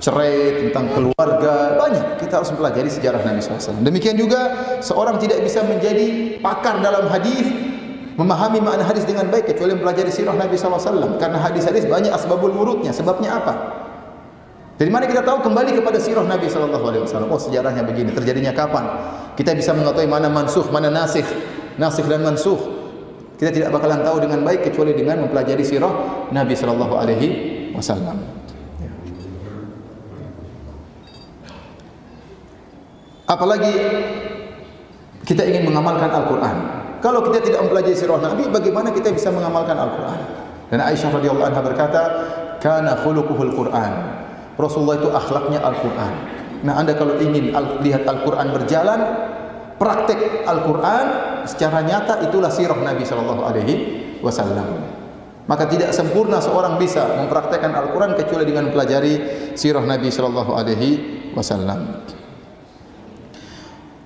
cerai, tentang keluarga, banyak. Kita harus mempelajari sejarah Nabi SAW. Demikian juga seorang tidak bisa menjadi pakar dalam hadis, memahami makna hadis dengan baik kecuali mempelajari sirah Nabi SAW. Karena hadis-hadis banyak asbabul wurudnya, sebabnya apa? Dari mana kita tahu? Kembali kepada sirah Nabi SAW. Oh, sejarahnya begini, terjadinya kapan? Kita bisa mengetahui mana mansukh, mana nasikh dan mansukh. Kita tidak bakalan tahu dengan baik kecuali dengan mempelajari sirah Nabi SAW. Wassalam. Apalagi kita ingin mengamalkan Al-Quran. Kalau kita tidak mempelajari sirah Nabi, bagaimana kita bisa mengamalkan Al-Quran? Dan Aisyah radhiyallahu anha berkata, "Kana khuluquhul Quran." Rasulullah itu akhlaknya Al-Quran. Nah, Anda kalau ingin lihat Al-Quran berjalan, praktek Al-Quran secara nyata, itulah sirah Nabi sallallahu alaihi wasallam. Maka tidak sempurna seorang bisa mempraktekkan Al-Quran kecuali dengan mempelajari sirah Nabi Sallallahu Alaihi Wasallam.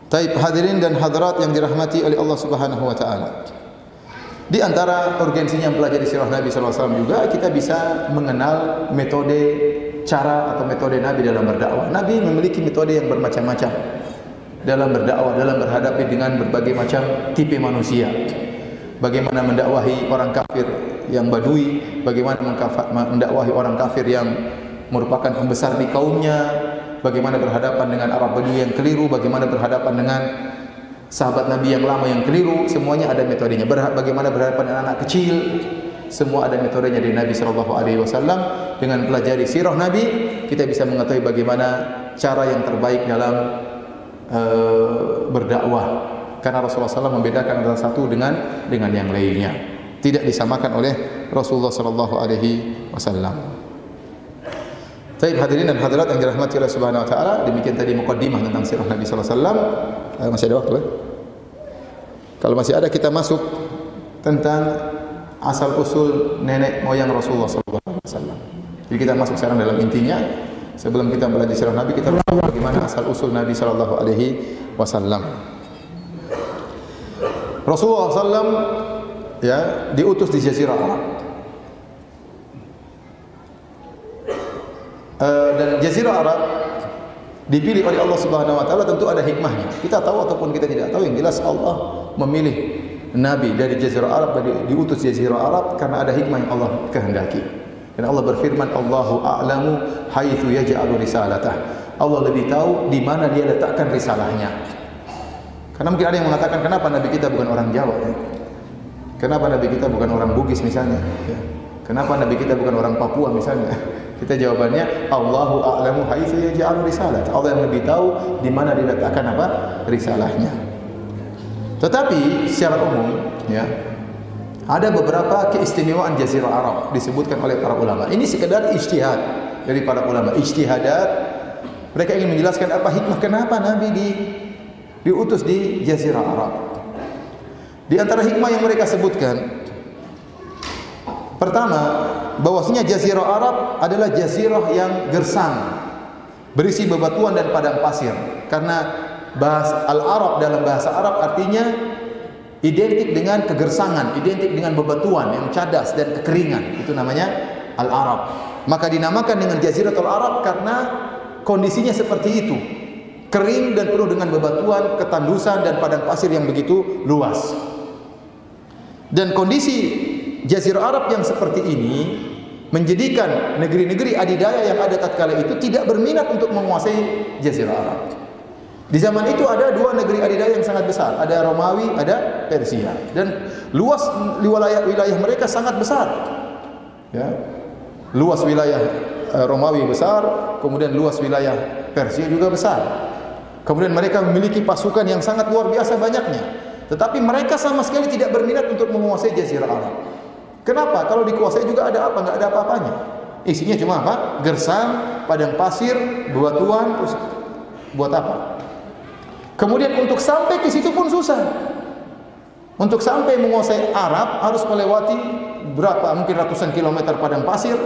Taib, hadirin dan hadirat yang dirahmati oleh Allah Subhanahu Wa Taala. Di antara urgensinya mempelajari sirah Nabi Sallallahu Alaihi Wasallam juga kita bisa mengenal metode cara atau metode Nabi dalam berdakwah. Nabi memiliki metode yang bermacam-macam dalam berdakwah, dalam berhadapi dengan berbagai macam tipe manusia. Bagaimana mendakwahi orang kafir yang badui, bagaimana mendakwahi orang kafir yang merupakan pembesar di kaumnya, bagaimana berhadapan dengan Arab badui yang keliru, bagaimana berhadapan dengan sahabat Nabi yang lama yang keliru, semuanya ada metodenya. Bagaimana berhadapan dengan anak kecil, semua ada metodenya dari Nabi SAW. Dengan pelajari sirah Nabi, kita bisa mengetahui bagaimana cara yang terbaik dalam berdakwah. Karena Rasulullah SAW membedakan antara satu dengan yang lainnya, tidak disamakan oleh Rasulullah SAW. Baik, hadirin dan hadirat yang dirahmati Allah Subhanahu Wa Taala, demikian tadi mukaddimah tentang sirah Nabi SAW. Masih ada waktu? Kalau masih ada, kita masuk tentang asal usul nenek moyang Rasulullah SAW. Jadi kita masuk sekarang dalam intinya. Sebelum kita belajar sirah Nabi, kita tahu bagaimana asal usul Nabi SAW. Rasulullah SAW diutus di Jazirah Arab, dan Jazirah Arab dipilih oleh Allah Subhanahu Wa Taala, tentu ada hikmahnya. Kita tahu ataupun kita tidak tahu, yang jelas Allah memilih Nabi dari Jazirah Arab, diutus Jazirah Arab karena ada hikmah yang Allah kehendaki. Dan Allah berfirman, Allahu a'lamu haitsu yaj'alu risalatah. Allah lebih tahu di mana dia letakkan risalahnya. Karena mungkin ada yang mengatakan, kenapa Nabi kita bukan orang Jawa? Ya? Kenapa Nabi kita bukan orang Bugis misalnya? Ya? Kenapa Nabi kita bukan orang Papua misalnya? Kita jawabannya, Allahu a'lamu haitsu yaj'alu risalah. Allah yang lebih tahu di mana diletakkan apa risalahnya. Tetapi secara umum, ya, ada beberapa keistimewaan Jazirah Arab disebutkan oleh para ulama. Ini sekedar ijtihad dari para ulama, ijtihadat. Mereka ingin menjelaskan apa hikmah kenapa Nabi diutus di Jazirah Arab. Di antara hikmah yang mereka sebutkan, pertama, bahwasanya Jazirah Arab adalah jazirah yang gersang, berisi bebatuan dan padang pasir. Karena bahasa Al-Arab dalam bahasa Arab artinya identik dengan kegersangan, identik dengan bebatuan yang cadas dan kekeringan. Itu namanya Al-Arab. Maka dinamakan dengan Jaziratul Arab karena kondisinya seperti itu. Kering dan penuh dengan bebatuan, ketandusan dan padang pasir yang begitu luas. Dan kondisi Jazirah Arab yang seperti ini menjadikan negeri-negeri adidaya yang ada tatkala itu tidak berminat untuk menguasai Jazirah Arab. Di zaman itu ada dua negeri adidaya yang sangat besar, ada Romawi, ada Persia, dan luas wilayah mereka sangat besar. Ya. Luas wilayah Romawi besar, kemudian luas wilayah Persia juga besar. Kemudian mereka memiliki pasukan yang sangat luar biasa banyaknya. Tetapi mereka sama sekali tidak berminat untuk menguasai Jazirah Arab. Kenapa? Kalau dikuasai juga ada apa? Enggak ada apa-apanya. Isinya cuma apa? Gersang, padang pasir, bebatuan, terus buat apa? Kemudian untuk sampai ke situ pun susah. Untuk sampai menguasai Arab harus melewati berapa? Mungkin ratusan kilometer padang pasir,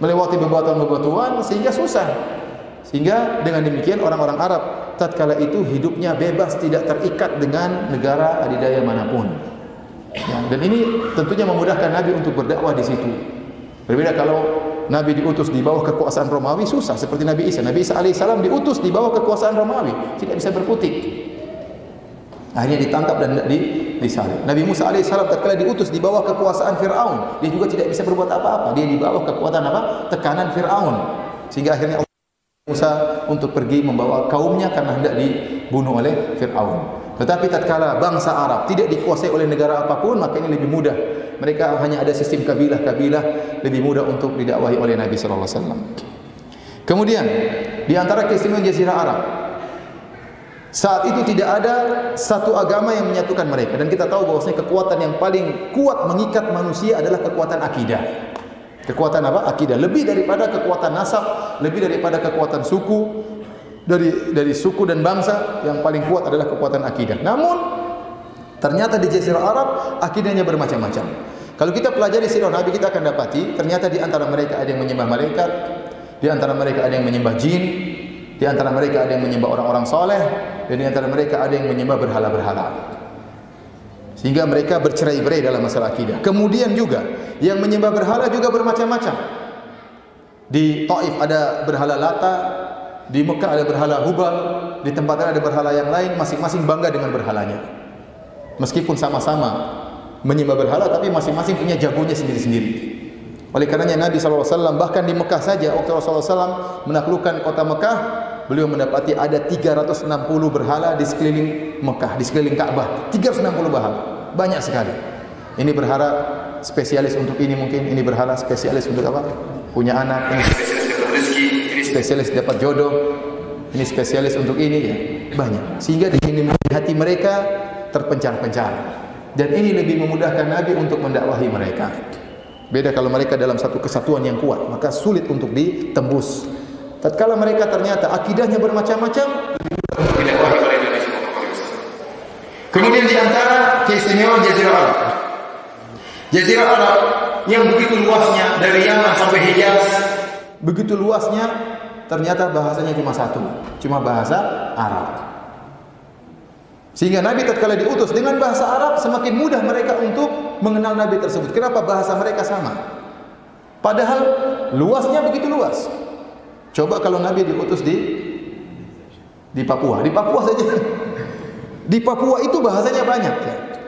melewati bebatuan-bebatuan, sehingga susah. Sehingga dengan demikian orang-orang Arab tatkala itu hidupnya bebas, tidak terikat dengan negara adidaya manapun. Ya, dan ini tentunya memudahkan Nabi untuk berdakwah di situ. Berbeda kalau Nabi diutus di bawah kekuasaan Romawi, susah seperti Nabi Isa. Nabi Isa alaihissalam diutus di bawah kekuasaan Romawi, tidak bisa berkutik. Akhirnya ditangkap dan disalib. Nabi Musa alaihissalam tatkala diutus di bawah kekuasaan Fir'aun, dia juga tidak bisa berbuat apa-apa. Dia di bawah kekuatan apa? Tekanan Fir'aun. Sehingga akhirnya Allah Musa untuk pergi membawa kaumnya karena hendak dibunuh oleh Fir'aun. Tetapi tatkala bangsa Arab tidak dikuasai oleh negara apapun, maka ini lebih mudah. Mereka hanya ada sistem kabilah-kabilah, lebih mudah untuk didakwahi oleh Nabi sallallahu alaihi wasallam. Kemudian di antara keistimewaan Jazirah Arab, saat itu tidak ada satu agama yang menyatukan mereka, dan kita tahu bahwasanya kekuatan yang paling kuat mengikat manusia adalah kekuatan akidah. Kekuatan apa? Akidah. Lebih daripada kekuatan nasab, lebih daripada kekuatan suku, dari suku dan bangsa, yang paling kuat adalah kekuatan akidah. Namun ternyata di Jazirah Arab akidahnya bermacam-macam. Kalau kita pelajari sirah Nabi, kita akan dapati ternyata di antara mereka ada yang menyembah malaikat, di antara mereka ada yang menyembah jin, di antara mereka ada yang menyembah orang-orang soleh, dan di antara mereka ada yang menyembah berhala-berhala. Sehingga mereka bercerai-berai dalam masalah akidah. Kemudian juga yang menyembah berhala juga bermacam-macam. Di Taif ada berhala Lata, di Mekah ada berhala Hubal, di tempat lain ada berhala yang lain, masing-masing bangga dengan berhalanya. Meskipun sama-sama menyembah berhala, tapi masing-masing punya jagonya sendiri-sendiri. Oleh karenanya Nabi SAW, bahkan di Mekah saja, waktu Rasulullah SAW menaklukkan kota Mekah, beliau mendapati ada 360 berhala di sekeliling Mekah, di sekeliling Ka'bah. 360 berhala, banyak sekali. Ini berhala spesialis untuk ini mungkin, ini berhala spesialis untuk apa? Punya anak, ini spesialis dapat rezeki, ini spesialis dapat jodoh, ini spesialis untuk ini, ya banyak. Sehingga di hati mereka terpencar-pencar. Dan ini lebih memudahkan Nabi untuk mendakwahi mereka. Beda kalau mereka dalam satu kesatuan yang kuat, maka sulit untuk ditembus. Tatkala mereka ternyata akidahnya bermacam-macam, didakwahi oleh Nabi sallallahu alaihi wasallam. Kemudian di antara keistimewaan Jazirah Arab. Jazirah Arab yang begitu luasnya dari Yaman sampai Hijaz, begitu luasnya ternyata bahasanya cuma satu, cuma bahasa Arab. Sehingga Nabi tatkala diutus dengan bahasa Arab, semakin mudah mereka untuk mengenal Nabi tersebut. Kenapa bahasa mereka sama? Padahal luasnya begitu luas. Coba kalau Nabi diutus di Papua. Di Papua saja. Di Papua itu bahasanya banyak.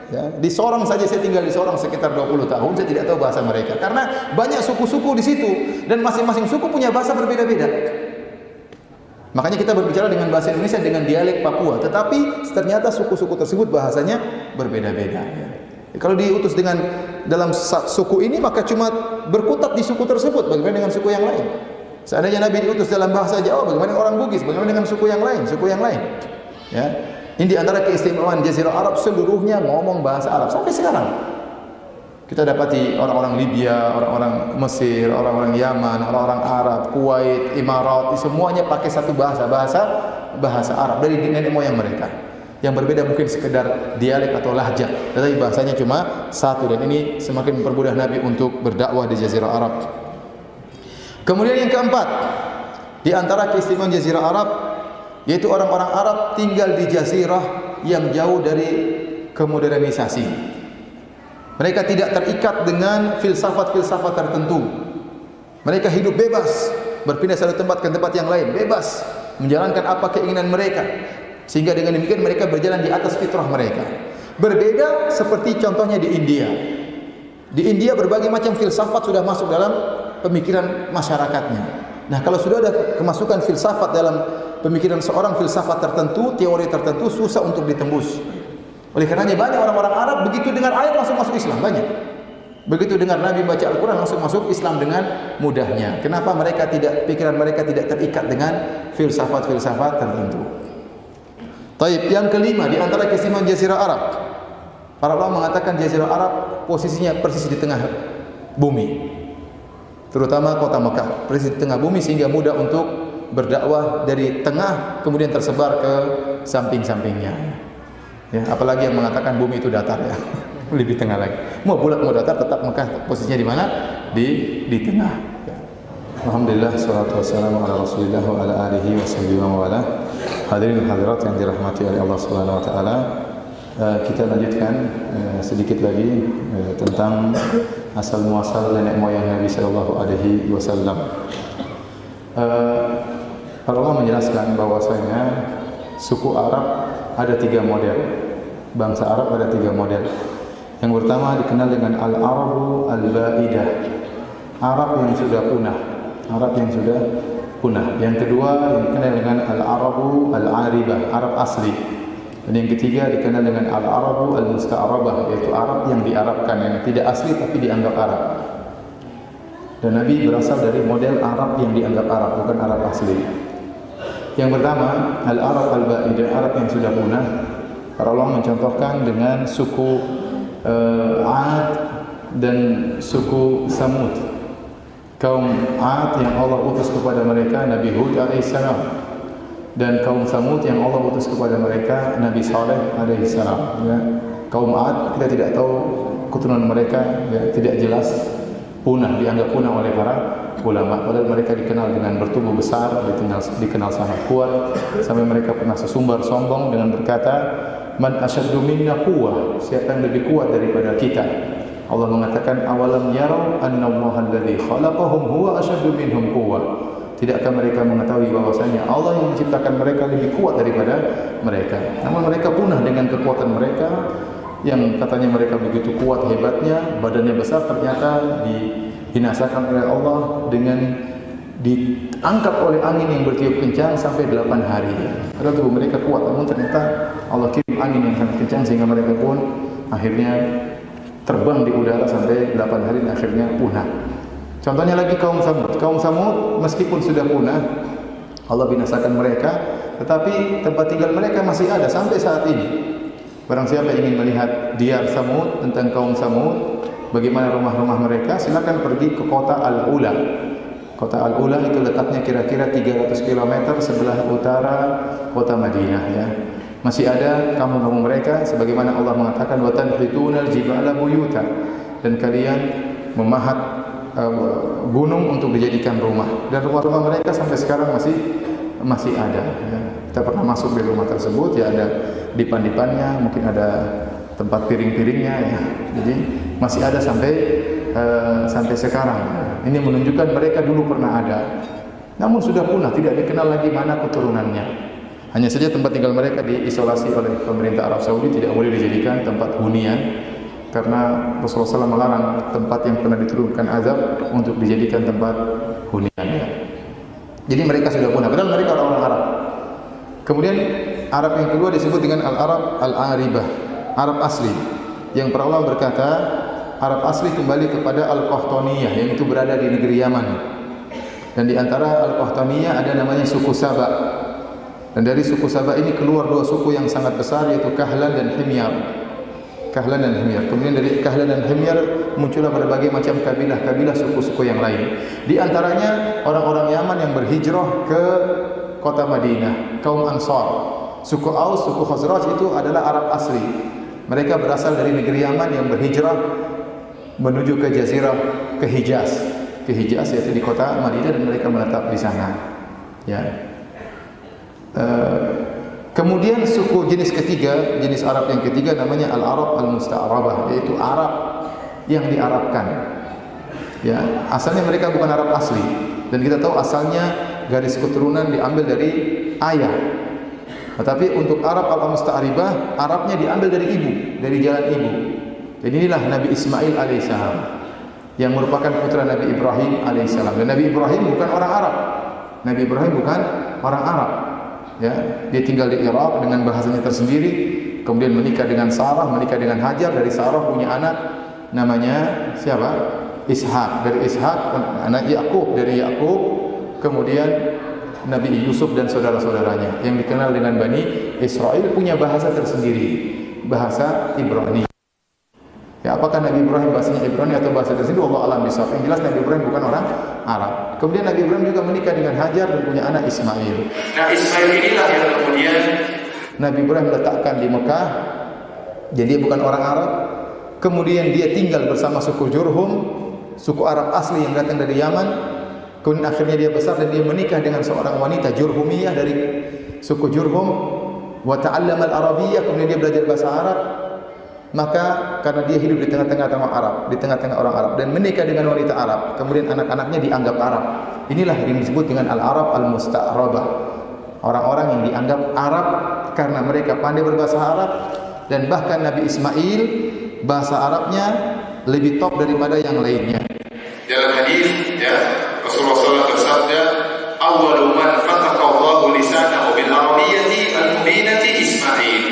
Ya, di Sorong saja, saya tinggal di Sorong sekitar 20 tahun, saya tidak tahu bahasa mereka. Karena banyak suku-suku di situ. Dan masing-masing suku punya bahasa berbeda-beda. Makanya kita berbicara dengan bahasa Indonesia dengan dialek Papua, tetapi ternyata suku-suku tersebut bahasanya berbeda-beda. Ya. Kalau diutus dengan dalam suku ini, maka cuma berkutat di suku tersebut. Bagaimana dengan suku yang lain? Seandainya Nabi diutus dalam bahasa Jawa, bagaimana orang Bugis? Bagaimana dengan suku yang lain? Suku yang lain. Ya. Ini diantara keistimewaan Jazirah Arab, seluruhnya ngomong bahasa Arab sampai sekarang. Kita dapati orang-orang Libya, orang-orang Mesir, orang-orang Yaman, orang-orang Arab, Kuwait, Imarat, semuanya pakai satu bahasa Arab dari nenek moyang mereka. Yang berbeda mungkin sekedar dialek atau lahja, tetapi bahasanya cuma satu, dan ini semakin mempermudah Nabi untuk berdakwah di Jazirah Arab. Kemudian yang keempat, di antara keistimewaan Jazirah Arab, yaitu orang-orang Arab tinggal di jazirah yang jauh dari kemodernisasi. Mereka tidak terikat dengan filsafat-filsafat tertentu. Mereka hidup bebas, berpindah satu tempat ke tempat yang lain, bebas menjalankan apa keinginan mereka. Sehingga dengan demikian mereka berjalan di atas fitrah mereka. Berbeda seperti contohnya di India. Di India berbagai macam filsafat sudah masuk dalam pemikiran masyarakatnya. Nah, kalau sudah ada kemasukan filsafat dalam pemikiran seorang, filsafat tertentu, teori tertentu, susah untuk ditembus. Oleh karenanya banyak orang-orang Arab begitu dengar ayat langsung masuk Islam, banyak. Begitu dengar Nabi baca Al-Quran langsung masuk Islam dengan mudahnya. Kenapa? Pikiran mereka tidak terikat dengan filsafat-filsafat tertentu. Taib, yang kelima di antara keistimewaan Jazirah Arab. Para ulama mengatakan Jazirah Arab posisinya persis di tengah bumi. Terutama kota Mekah, persis di tengah bumi sehingga mudah untuk berdakwah dari tengah kemudian tersebar ke samping-sampingnya. Ya, apalagi yang mengatakan bumi itu datar, ya. Lebih tengah lagi. Mau bulat mau datar, tetap Mekah posisinya di mana? Di tengah. Ya. Alhamdulillah, wassalatu wassalamu ala Rasulillah wa ala alihi washabihi wa wala. Hadirin hadirat yang dirahmati oleh Allah Subhanahu wa taala. Kita lanjutkan sedikit lagi tentang asal muasal nenek moyang Nabi sallallahu alaihi wasallam. Para ulama menjelaskan bahwasanya suku Arab ada tiga model. Bangsa Arab ada tiga model. Yang pertama dikenal dengan Al-Arabu Al-Ba'idah, Arab yang sudah punah, Arab yang sudah punah. Yang kedua yang dikenal dengan Al-Arabu Al-Aribah, Arab asli. Dan yang ketiga dikenal dengan Al-Arabu Al-Musta'arabah, yaitu Arab yang diarabkan, yang tidak asli tapi dianggap Arab. Dan Nabi berasal dari model Arab yang dianggap Arab, bukan Arab asli. Yang pertama, Al-Arab Al-Ba'idah, Arab yang sudah punah. Para ulama mencontohkan dengan suku Ad dan suku Samud. Kaum Ad yang Allah utus kepada mereka Nabi Hud alaihissalam, dan kaum Samud yang Allah utus kepada mereka Nabi Saleh alaihissalam. Ya. Kaum Ad kita tidak tahu keturunan mereka, ya, tidak jelas, punah, dianggap punah oleh para ulama, padahal mereka dikenal dengan bertubuh besar, dikenal sangat kuat, sampai mereka pernah sesumbar sombong dengan berkata, man asyaddu minna quwwah, siapa yang lebih kuat daripada kita. Allah mengatakan awalam yarau annallaha alladhi khalaqahum huwa ashaddu minhum quwwah. Tidakkah mereka mengetahui bahwasanya Allah yang menciptakan mereka lebih kuat daripada mereka. Namun mereka punah dengan kekuatan mereka yang katanya mereka begitu kuat hebatnya, badannya besar, ternyata dibinasakan oleh Allah dengan diangkat oleh angin yang bertiup kencang sampai 8 hari. Karena tubuh mereka kuat, namun ternyata Allah kirim angin yang sangat kencang sehingga mereka pun akhirnya terbang di udara sampai 8 hari dan akhirnya punah. Contohnya lagi kaum Samud. Kaum Samud meskipun sudah punah, Allah binasakan mereka, tetapi tempat tinggal mereka masih ada sampai saat ini. Barang siapa ingin melihat Diyar Samud, tentang kaum Samud, bagaimana rumah-rumah mereka, silakan pergi ke kota Al-Ula. Kota Al-Ula itu letaknya kira-kira 300 km sebelah utara kota Madinah, ya. Masih ada kampung-kampung mereka sebagaimana Allah mengatakan wa tanhitunal jibala buyuta, dan kalian memahat gunung untuk dijadikan rumah, dan rumah-rumah mereka sampai sekarang masih ada, ya. Kita pernah masuk di rumah tersebut, ya, ada dipan-dipannya, mungkin ada tempat piring-piringnya, ya. Jadi masih ada sampai sekarang. Ini menunjukkan mereka dulu pernah ada, namun sudah punah, tidak dikenal lagi mana keturunannya. Hanya saja tempat tinggal mereka diisolasi oleh pemerintah Arab Saudi, tidak boleh dijadikan tempat hunian. Karena Rasulullah SAW melarang tempat yang pernah diturunkan azab untuk dijadikan tempat hunian. Jadi mereka sudah punah, padahal mereka orang-orang Arab. Kemudian Arab yang kedua disebut dengan Al-Arab Al-Aribah, Arab asli. Yang para ulama berkata, Arab asli kembali kepada Al-Qahtaniyah, yang itu berada di negeri Yaman. Dan di antara Al-Qahtaniyah ada namanya suku Saba. Dan dari suku Saba ini keluar dua suku yang sangat besar, yaitu Kahlan dan Himyar. Kahlan dan Himyar. Kemudian dari Kahlan dan Himyar muncullah berbagai macam kabilah-kabilah, suku-suku yang lain. Di antaranya orang-orang Yaman yang berhijrah ke kota Madinah, kaum Ansar. Suku Aus, suku Khazraj itu adalah Arab asli. Mereka berasal dari negeri Yaman yang berhijrah menuju ke jazirah, ke Hijaz. Ke Hijaz yaitu di kota Madinah, dan mereka menetap di sana. Ya. Kemudian suku jenis ketiga, jenis Arab yang ketiga namanya Al-Arab Al-Musta'arabah, yaitu Arab yang diarabkan. Ya, asalnya mereka bukan Arab asli, dan kita tahu asalnya garis keturunan diambil dari ayah. Tetapi untuk Arab Al-Musta'arabah, Arabnya diambil dari ibu, dari jalan ibu. Jadi inilah Nabi Ismail alaihissalam yang merupakan putra Nabi Ibrahim alaihissalam. Dan Nabi Ibrahim bukan orang Arab. Nabi Ibrahim bukan orang Arab. Ya, dia tinggal di Irak dengan bahasanya tersendiri, kemudian menikah dengan Sarah, menikah dengan Hajar. Dari Sarah punya anak namanya siapa? Ishak. Dari Ishak anak Yakub, dari Yakub kemudian Nabi Yusuf dan saudara-saudaranya yang dikenal dengan Bani Israel, punya bahasa tersendiri, bahasa Ibrani. Ya, apakah Nabi Ibrahim bahasanya Ibrani atau bahasa tersendiri? Allah alam bisawab. Yang jelas Nabi Ibrahim bukan orang Arab. Kemudian Nabi Ibrahim juga menikah dengan Hajar dan punya anak Ismail. Nah, Ismail inilah yang kemudian Nabi Ibrahim letakkan di Mekah. Jadi dia bukan orang Arab. Kemudian dia tinggal bersama suku Jurhum, suku Arab asli yang datang dari Yaman. Kemudian akhirnya dia besar dan dia menikah dengan seorang wanita Jurhumiyah dari suku Jurhum. Wa ta'allama al-Arabiyyah, kemudian dia belajar bahasa Arab. Maka karena dia hidup di tengah-tengah orang Arab, di tengah-tengah orang Arab, dan menikah dengan wanita Arab, kemudian anak-anaknya dianggap Arab. Inilah yang disebut dengan Al-Arab Al-Musta'arabah, orang-orang yang dianggap Arab karena mereka pandai berbahasa Arab. Dan bahkan Nabi Ismail bahasa Arabnya lebih top daripada yang lainnya. Dalam hadis, ya, Rasulullah SAW bersabda, "Awwalu man fataha Allahu lisanahu bil arabiyyati al-mubinati Ismail."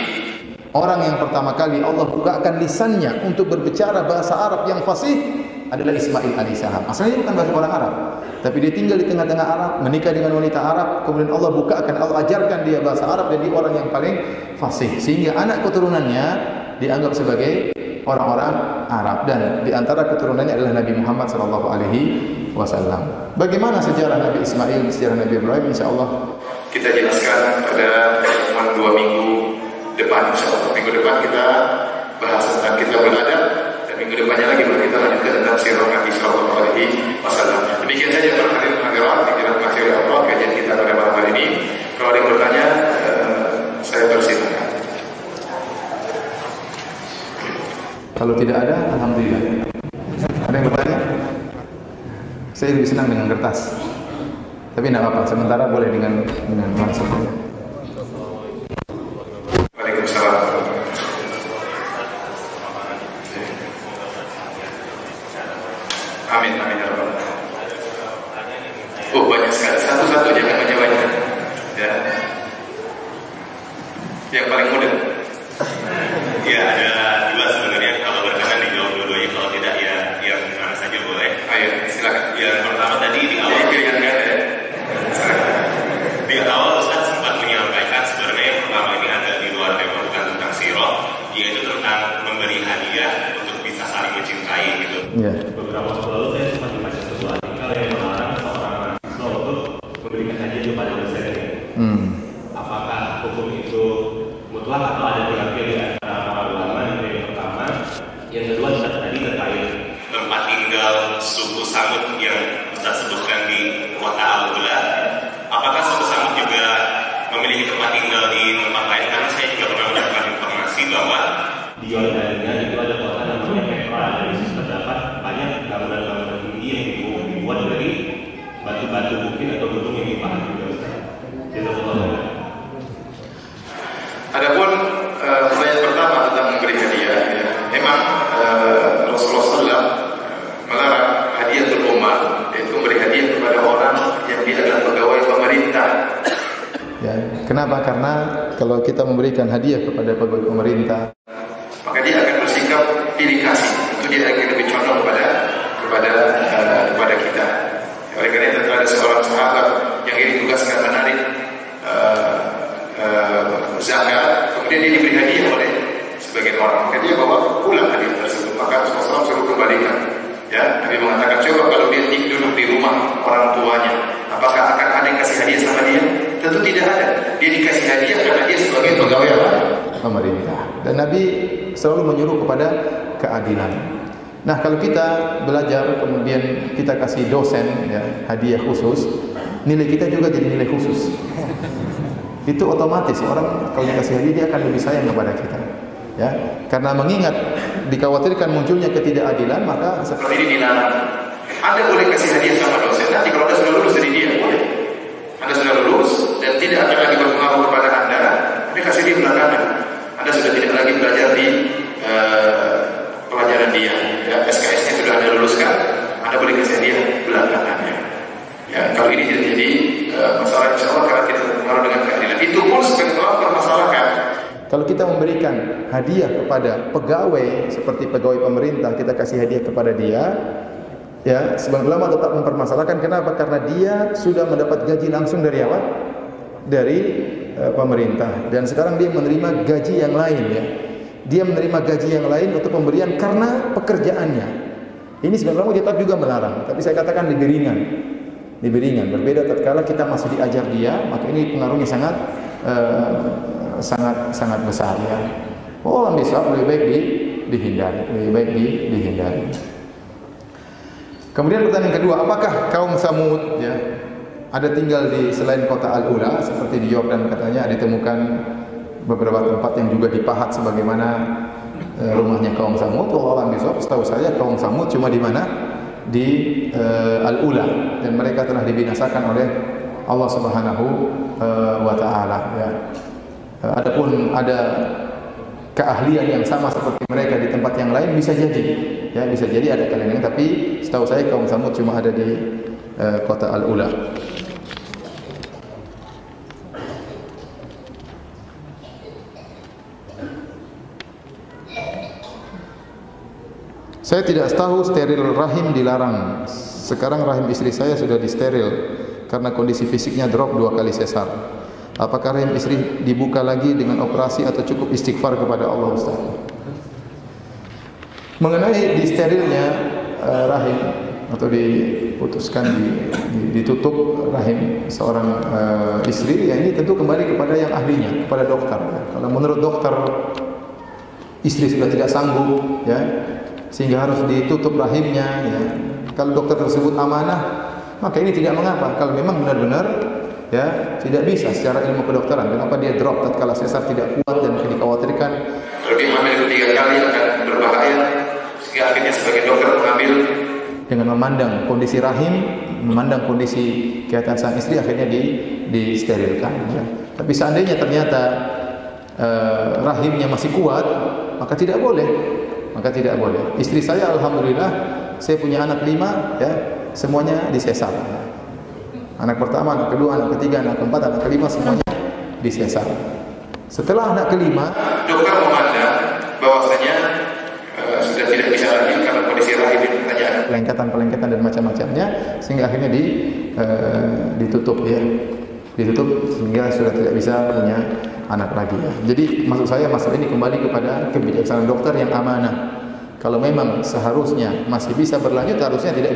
Orang yang pertama kali Allah bukakan lisannya untuk berbicara bahasa Arab yang fasih adalah Ismail alaihissalam. Asalnya bukan bahasa orang Arab, tapi dia tinggal di tengah-tengah Arab, menikah dengan wanita Arab, kemudian Allah bukakan, Allah ajarkan dia bahasa Arab, dan dia orang yang paling fasih. Sehingga anak keturunannya dianggap sebagai orang-orang Arab, dan di antara keturunannya adalah Nabi Muhammad sallallahu alaihi wasallam. Bagaimana sejarah Nabi Ismail, sejarah Nabi Ibrahim, insyaallah kita jelaskan pada pertemuan 2 minggu depan. Insyaallah minggu depan kita bahas tentang kita belajar, dan minggu depannya lagi baru kita lanjutkan tentang sirah Nabi sallallahu alaihi wasallam. Demikian saja para hadirin hadirat yang dirahmati oleh Allah kajian kita pada malam hari ini. Kalau ada yang bertanya, saya persilakan. Kalau tidak ada, alhamdulillah. Alhamdulillah. Ada yang bertanya? Saya lebih senang dengan kertas. Tapi tidak apa-apa, sementara boleh dengan langsung. Waalaikumsalam. Amin, amin. Oh, banyak sekali. Satu-satu, jangan banyak-banyak. Ya. Yang paling mudah. Ya, ada dua sebenarnya. Kalau berkenan dijawab dua-duanya, kalau tidak ya yang mana saja boleh. Ayo, silakan. Yang pertama tadi di awal pilihan ya. Di awal Ustaz sempat menyampaikan sebenarnya yang pertama ini ada di luar tema, bukan tentang sirah, yaitu tentang memberi hadiah untuk bisa saling mencintai gitu. Ya. Beberapa waktu lalu saya sempat membaca sebuah artikel yang melarang seorang mahasiswa untuk memberikan hadiah kepada dosennya. Apakah hukum itu mutlak atau ada pihak-pihak di antara para ulama? Yang pertama, yang kedua Ustaz tadi terkait tempat tinggal suku Samud yang Ustaz sebutkan di kota Al-Bula. Apakah suku Samud juga memiliki tempat tinggal di tempat lain? Karena saya juga pernah mendapatkan informasi bahwa di Yordania itu ada kota namanya Petra, dari situ terdapat banyak bangunan-bangunan tinggi yang dibuat dari batu-batu bukit atau gunung yang dipahat juga Ustaz. Adapun pertanyaan pertama tentang memberi hadiah, ya. Memang Rasulullah SAW melarang hadiah untuk umat, yaitu memberi hadiah kepada orang yang dia adalah pegawai pemerintah. Ya, kenapa? Karena kalau kita memberikan hadiah kepada pegawai pemerintah, maka dia akan bersikap pilih kasih. Itu dia akan lebih condong kepada kita. Oleh karena itu ada seorang sahabat yang ini ditugaskan menarik zakat, kemudian dia diberi hadiah oleh sebagian orang, maka dia bawa pulang hadiah tersebut, maka Rasulullah SAW suruh kembalikan. Ya, Nabi mengatakan, coba kalau dia duduk di rumah orang tuanya, apakah akan ada yang kasih hadiah sama dia? Tentu tidak ada. Dia dikasih hadiah karena dia sebagai pegawai pemerintah. Dan Nabi selalu menyuruh kepada keadilan. Nah, kalau kita belajar kemudian kita kasih dosen ya, hadiah khusus, nilai kita juga jadi nilai khusus. Itu otomatis orang kalau dikasih hadiah dia akan lebih sayang kepada kita, ya. Karena mengingat dikhawatirkan munculnya ketidakadilan, maka seperti ini dilarang. Anda boleh kasih hadiah sama dosen nanti kalau Anda sudah lulus dari dia, boleh. Anda sudah lulus dan tidak akan lagi berpengaruh kepada Anda. Ini kasih dia belakangan. Anda sudah tidak lagi belajar di pelajaran dia. Ya, SKS-nya sudah Anda luluskan, Anda boleh kasih hadiah belakangannya. Ya, kalau ini jadi masalah insya Allah karena tidak berpengaruh dengan keadilan. Itu pun setelah permasalahan. Kalau kita memberikan hadiah kepada pegawai seperti pegawai pemerintah, kita kasih hadiah kepada dia, ya sebagian ulama tetap mempermasalahkan. Kenapa? Karena dia sudah mendapat gaji langsung dari apa? Dari pemerintah. Dan sekarang dia menerima gaji yang lain, ya. Dia menerima gaji yang lain untuk pemberian karena pekerjaannya. Ini sebagian ulama tetap juga melarang. Tapi saya katakan lebih ringan. Berbeda tatkala kita masih diajar dia, maka ini pengaruhnya sangat sangat besar, ya. Oh, misal lebih baik dihindari, dihindari. Kemudian pertanyaan kedua, apakah kaum Samud ya ada tinggal di selain kota Al-Ula seperti di Yordan katanya ada ditemukan beberapa tempat yang juga dipahat sebagaimana rumahnya kaum Samud. Wallahu a'lam. Setahu saya kaum Samud cuma di mana? Di Al-Ula, dan mereka telah dibinasakan oleh Allah Subhanahu wa taala, ya. Adapun ada keahlian yang sama seperti mereka di tempat yang lain bisa jadi, ya, bisa jadi ada keahlian, tapi setahu saya kaum Samud cuma ada di kota Al-Ula. Saya tidak tahu steril rahim dilarang. Sekarang rahim istri saya sudah disteril karena kondisi fisiknya drop 2 kali sesar. Apakah rahim istri dibuka lagi dengan operasi atau cukup istighfar kepada Allah Ustaz? Mengenai disterilnya rahim atau diputuskan ditutup rahim seorang istri, ya ini tentu kembali kepada yang ahlinya, kepada dokter. Kalau menurut dokter istri sudah tidak sanggup, ya, sehingga harus ditutup rahimnya, ya. Kalau dokter tersebut amanah, maka ini tidak mengapa. Kalau memang benar-benar ya tidak bisa secara ilmu kedokteran, kenapa dia drop tatkala sesar tidak kuat dan dikhawatirkan. Lebih hamil 3 kali akan berbahaya. Sehingga akhirnya sebagai dokter mengambil dengan memandang kondisi rahim, memandang kondisi kehatan sang istri, akhirnya disterilkan. Ya. Tapi seandainya ternyata rahimnya masih kuat, maka tidak boleh. Maka tidak boleh. Istri saya, alhamdulillah, saya punya anak 5, ya, semuanya disesar. Anak pertama, anak kedua, anak ketiga, anak keempat, anak kelima, semuanya disesar. Setelah anak kelima, dokter memandang bahwasanya sudah tidak bisa lagi karena kondisi rahim ini banyak pelengketan-pelengketan dan macam-macamnya, sehingga akhirnya ditutup, ya, ditutup sehingga sudah tidak bisa punya anak lagi, ya. Jadi maksud saya masalah ini kembali kepada kebijaksanaan dokter yang amanah. Kalau memang seharusnya masih bisa berlanjut, harusnya tidak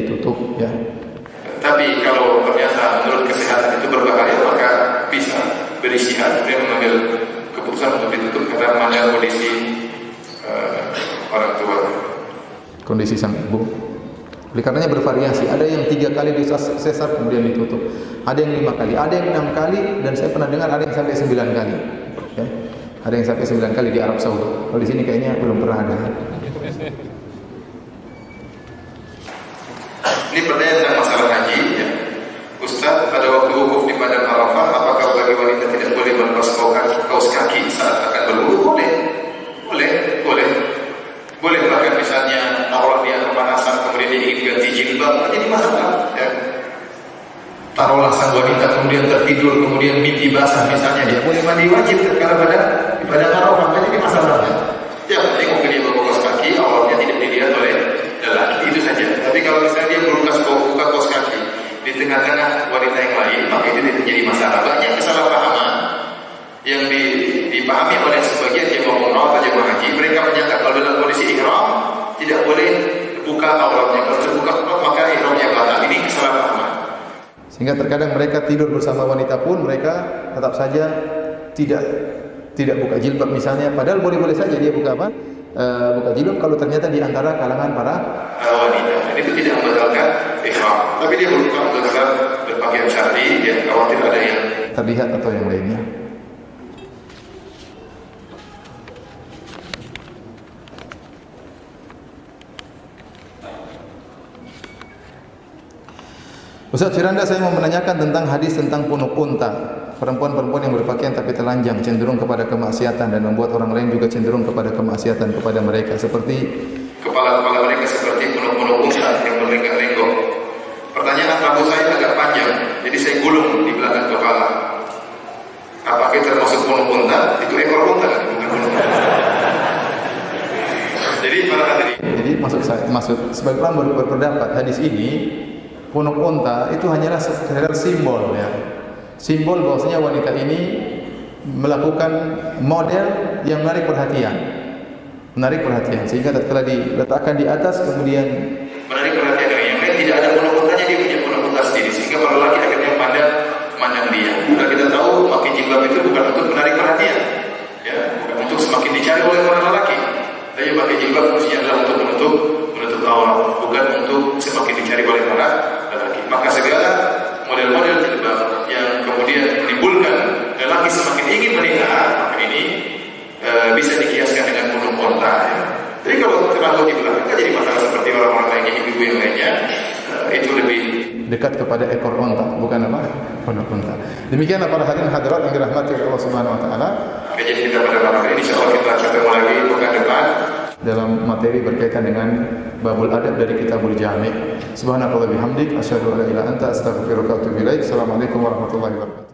ditutup, ya. Tapi kalau ternyata menurut kesehatan itu berbahaya, maka bisa beristihad, dia mengambil keputusan untuk ditutup karena memandang kondisi orang tua, kondisi sang ibu. Oleh karenanya bervariasi, ada yang 3 kali disesar kemudian ditutup, ada yang 5 kali, ada yang 6 kali, dan saya pernah dengar ada yang sampai 9 kali, ya. Ada yang sampai 9 kali di Arab Saudi. Kalau di sini kayaknya belum pernah ada. Ini pertanyaan tentang masalah haji, ya. Ustaz, pada waktu wukuf di padang Arafah, apakah bagi wanita tidak boleh melepas kaos kaki saat akan berwudu? Boleh bahkan misalnya taruhlah dia kepanasan, kemudian dia ingin ganti jilbab, jadi masalah, ya. Taruhlah sang wanita kemudian tertidur, kemudian mimpi basah misalnya, dia boleh mandi wajib karena pada Arafah, makanya ini masalah. Ya, penting mungkin dia berkaos kaki, awalnya tidak dilihat oleh lelaki, itu saja. Tapi kalau misalnya dia buka kaos kaki di tengah-tengah wanita yang lain, maka itu tidak jadi masalah. Banyak kesalahpahaman yang dipahami oleh sebagian jemaah umrah atau jemaah haji. Mereka menyangka kalau dalam kondisi ihram tidak boleh buka auratnya. Kalau terbuka aurat maka ihramnya batal. Ini kesalahpahaman. Sehingga terkadang mereka tidur bersama wanita pun mereka tetap saja tidak buka jilbab misalnya. Padahal boleh-boleh saja dia buka apa? Buka jilbab kalau ternyata di antara kalangan para wanita. Jadi itu tidak membatalkan ihram. Tapi dia buka untuk berpakaian syar'i, dia khawatir ada yang terlihat atau yang lainnya. Ustaz Firanda, saya mau menanyakan tentang hadis tentang punuk unta. Perempuan-perempuan yang berpakaian tapi telanjang cenderung kepada kemaksiatan dan membuat orang lain juga cenderung kepada kemaksiatan kepada mereka, seperti kepala-kepala mereka seperti punuk-punuk unta yang berlenggak-lenggok. Pertanyaan, rambut saya agak panjang, jadi saya gulung di belakang kepala. Apakah termasuk punuk unta? Itu ekor unta, bukan punuk unta. Jadi maksud sebagai orang baru berpendapat hadis ini, punuk unta itu hanyalah sekedar simbol, ya. Simbol bahwasanya wanita ini melakukan model yang menarik perhatian sehingga tatkala diletakkan di atas kemudian menarik perhatian yang lain, tidak ada punuk untanya, dia punya punuk unta sendiri sehingga para laki akhirnya pandang dia. Sudah kita tahu pakai jilbab itu bukan untuk menarik perhatian, ya, bukan untuk semakin dicari oleh orang laki. Tapi pakai jilbab fungsinya adalah untuk menutup aurat, bukan untuk semakin dicari oleh para laki. Maka segala model-model jilbab yang kemudian menimbulkan lelaki semakin ingin menikah, maka ini bisa dikiaskan dengan punuk unta, ya. Jadi kalau terlalu di belakang jadi masalah seperti orang-orang lainnya, ibu-ibu yang lainnya, itu lebih dekat kepada ekor unta, bukan apa? Punuk unta. Demikianlah para hadirin hadirat yang dirahmati oleh Allah Subhanahu wa taala. Kajian kita pada malam hari ini insyaallah kita ketemu lagi pekan depan dalam materi berkaitan dengan babul adab dari Kitabul Jami'. Subhanakallahumma wa bihamdik asyhadu an la ilaha illa anta astaghfiruka wa atubu ilaik. Assalamualaikum warahmatullahi wabarakatuh.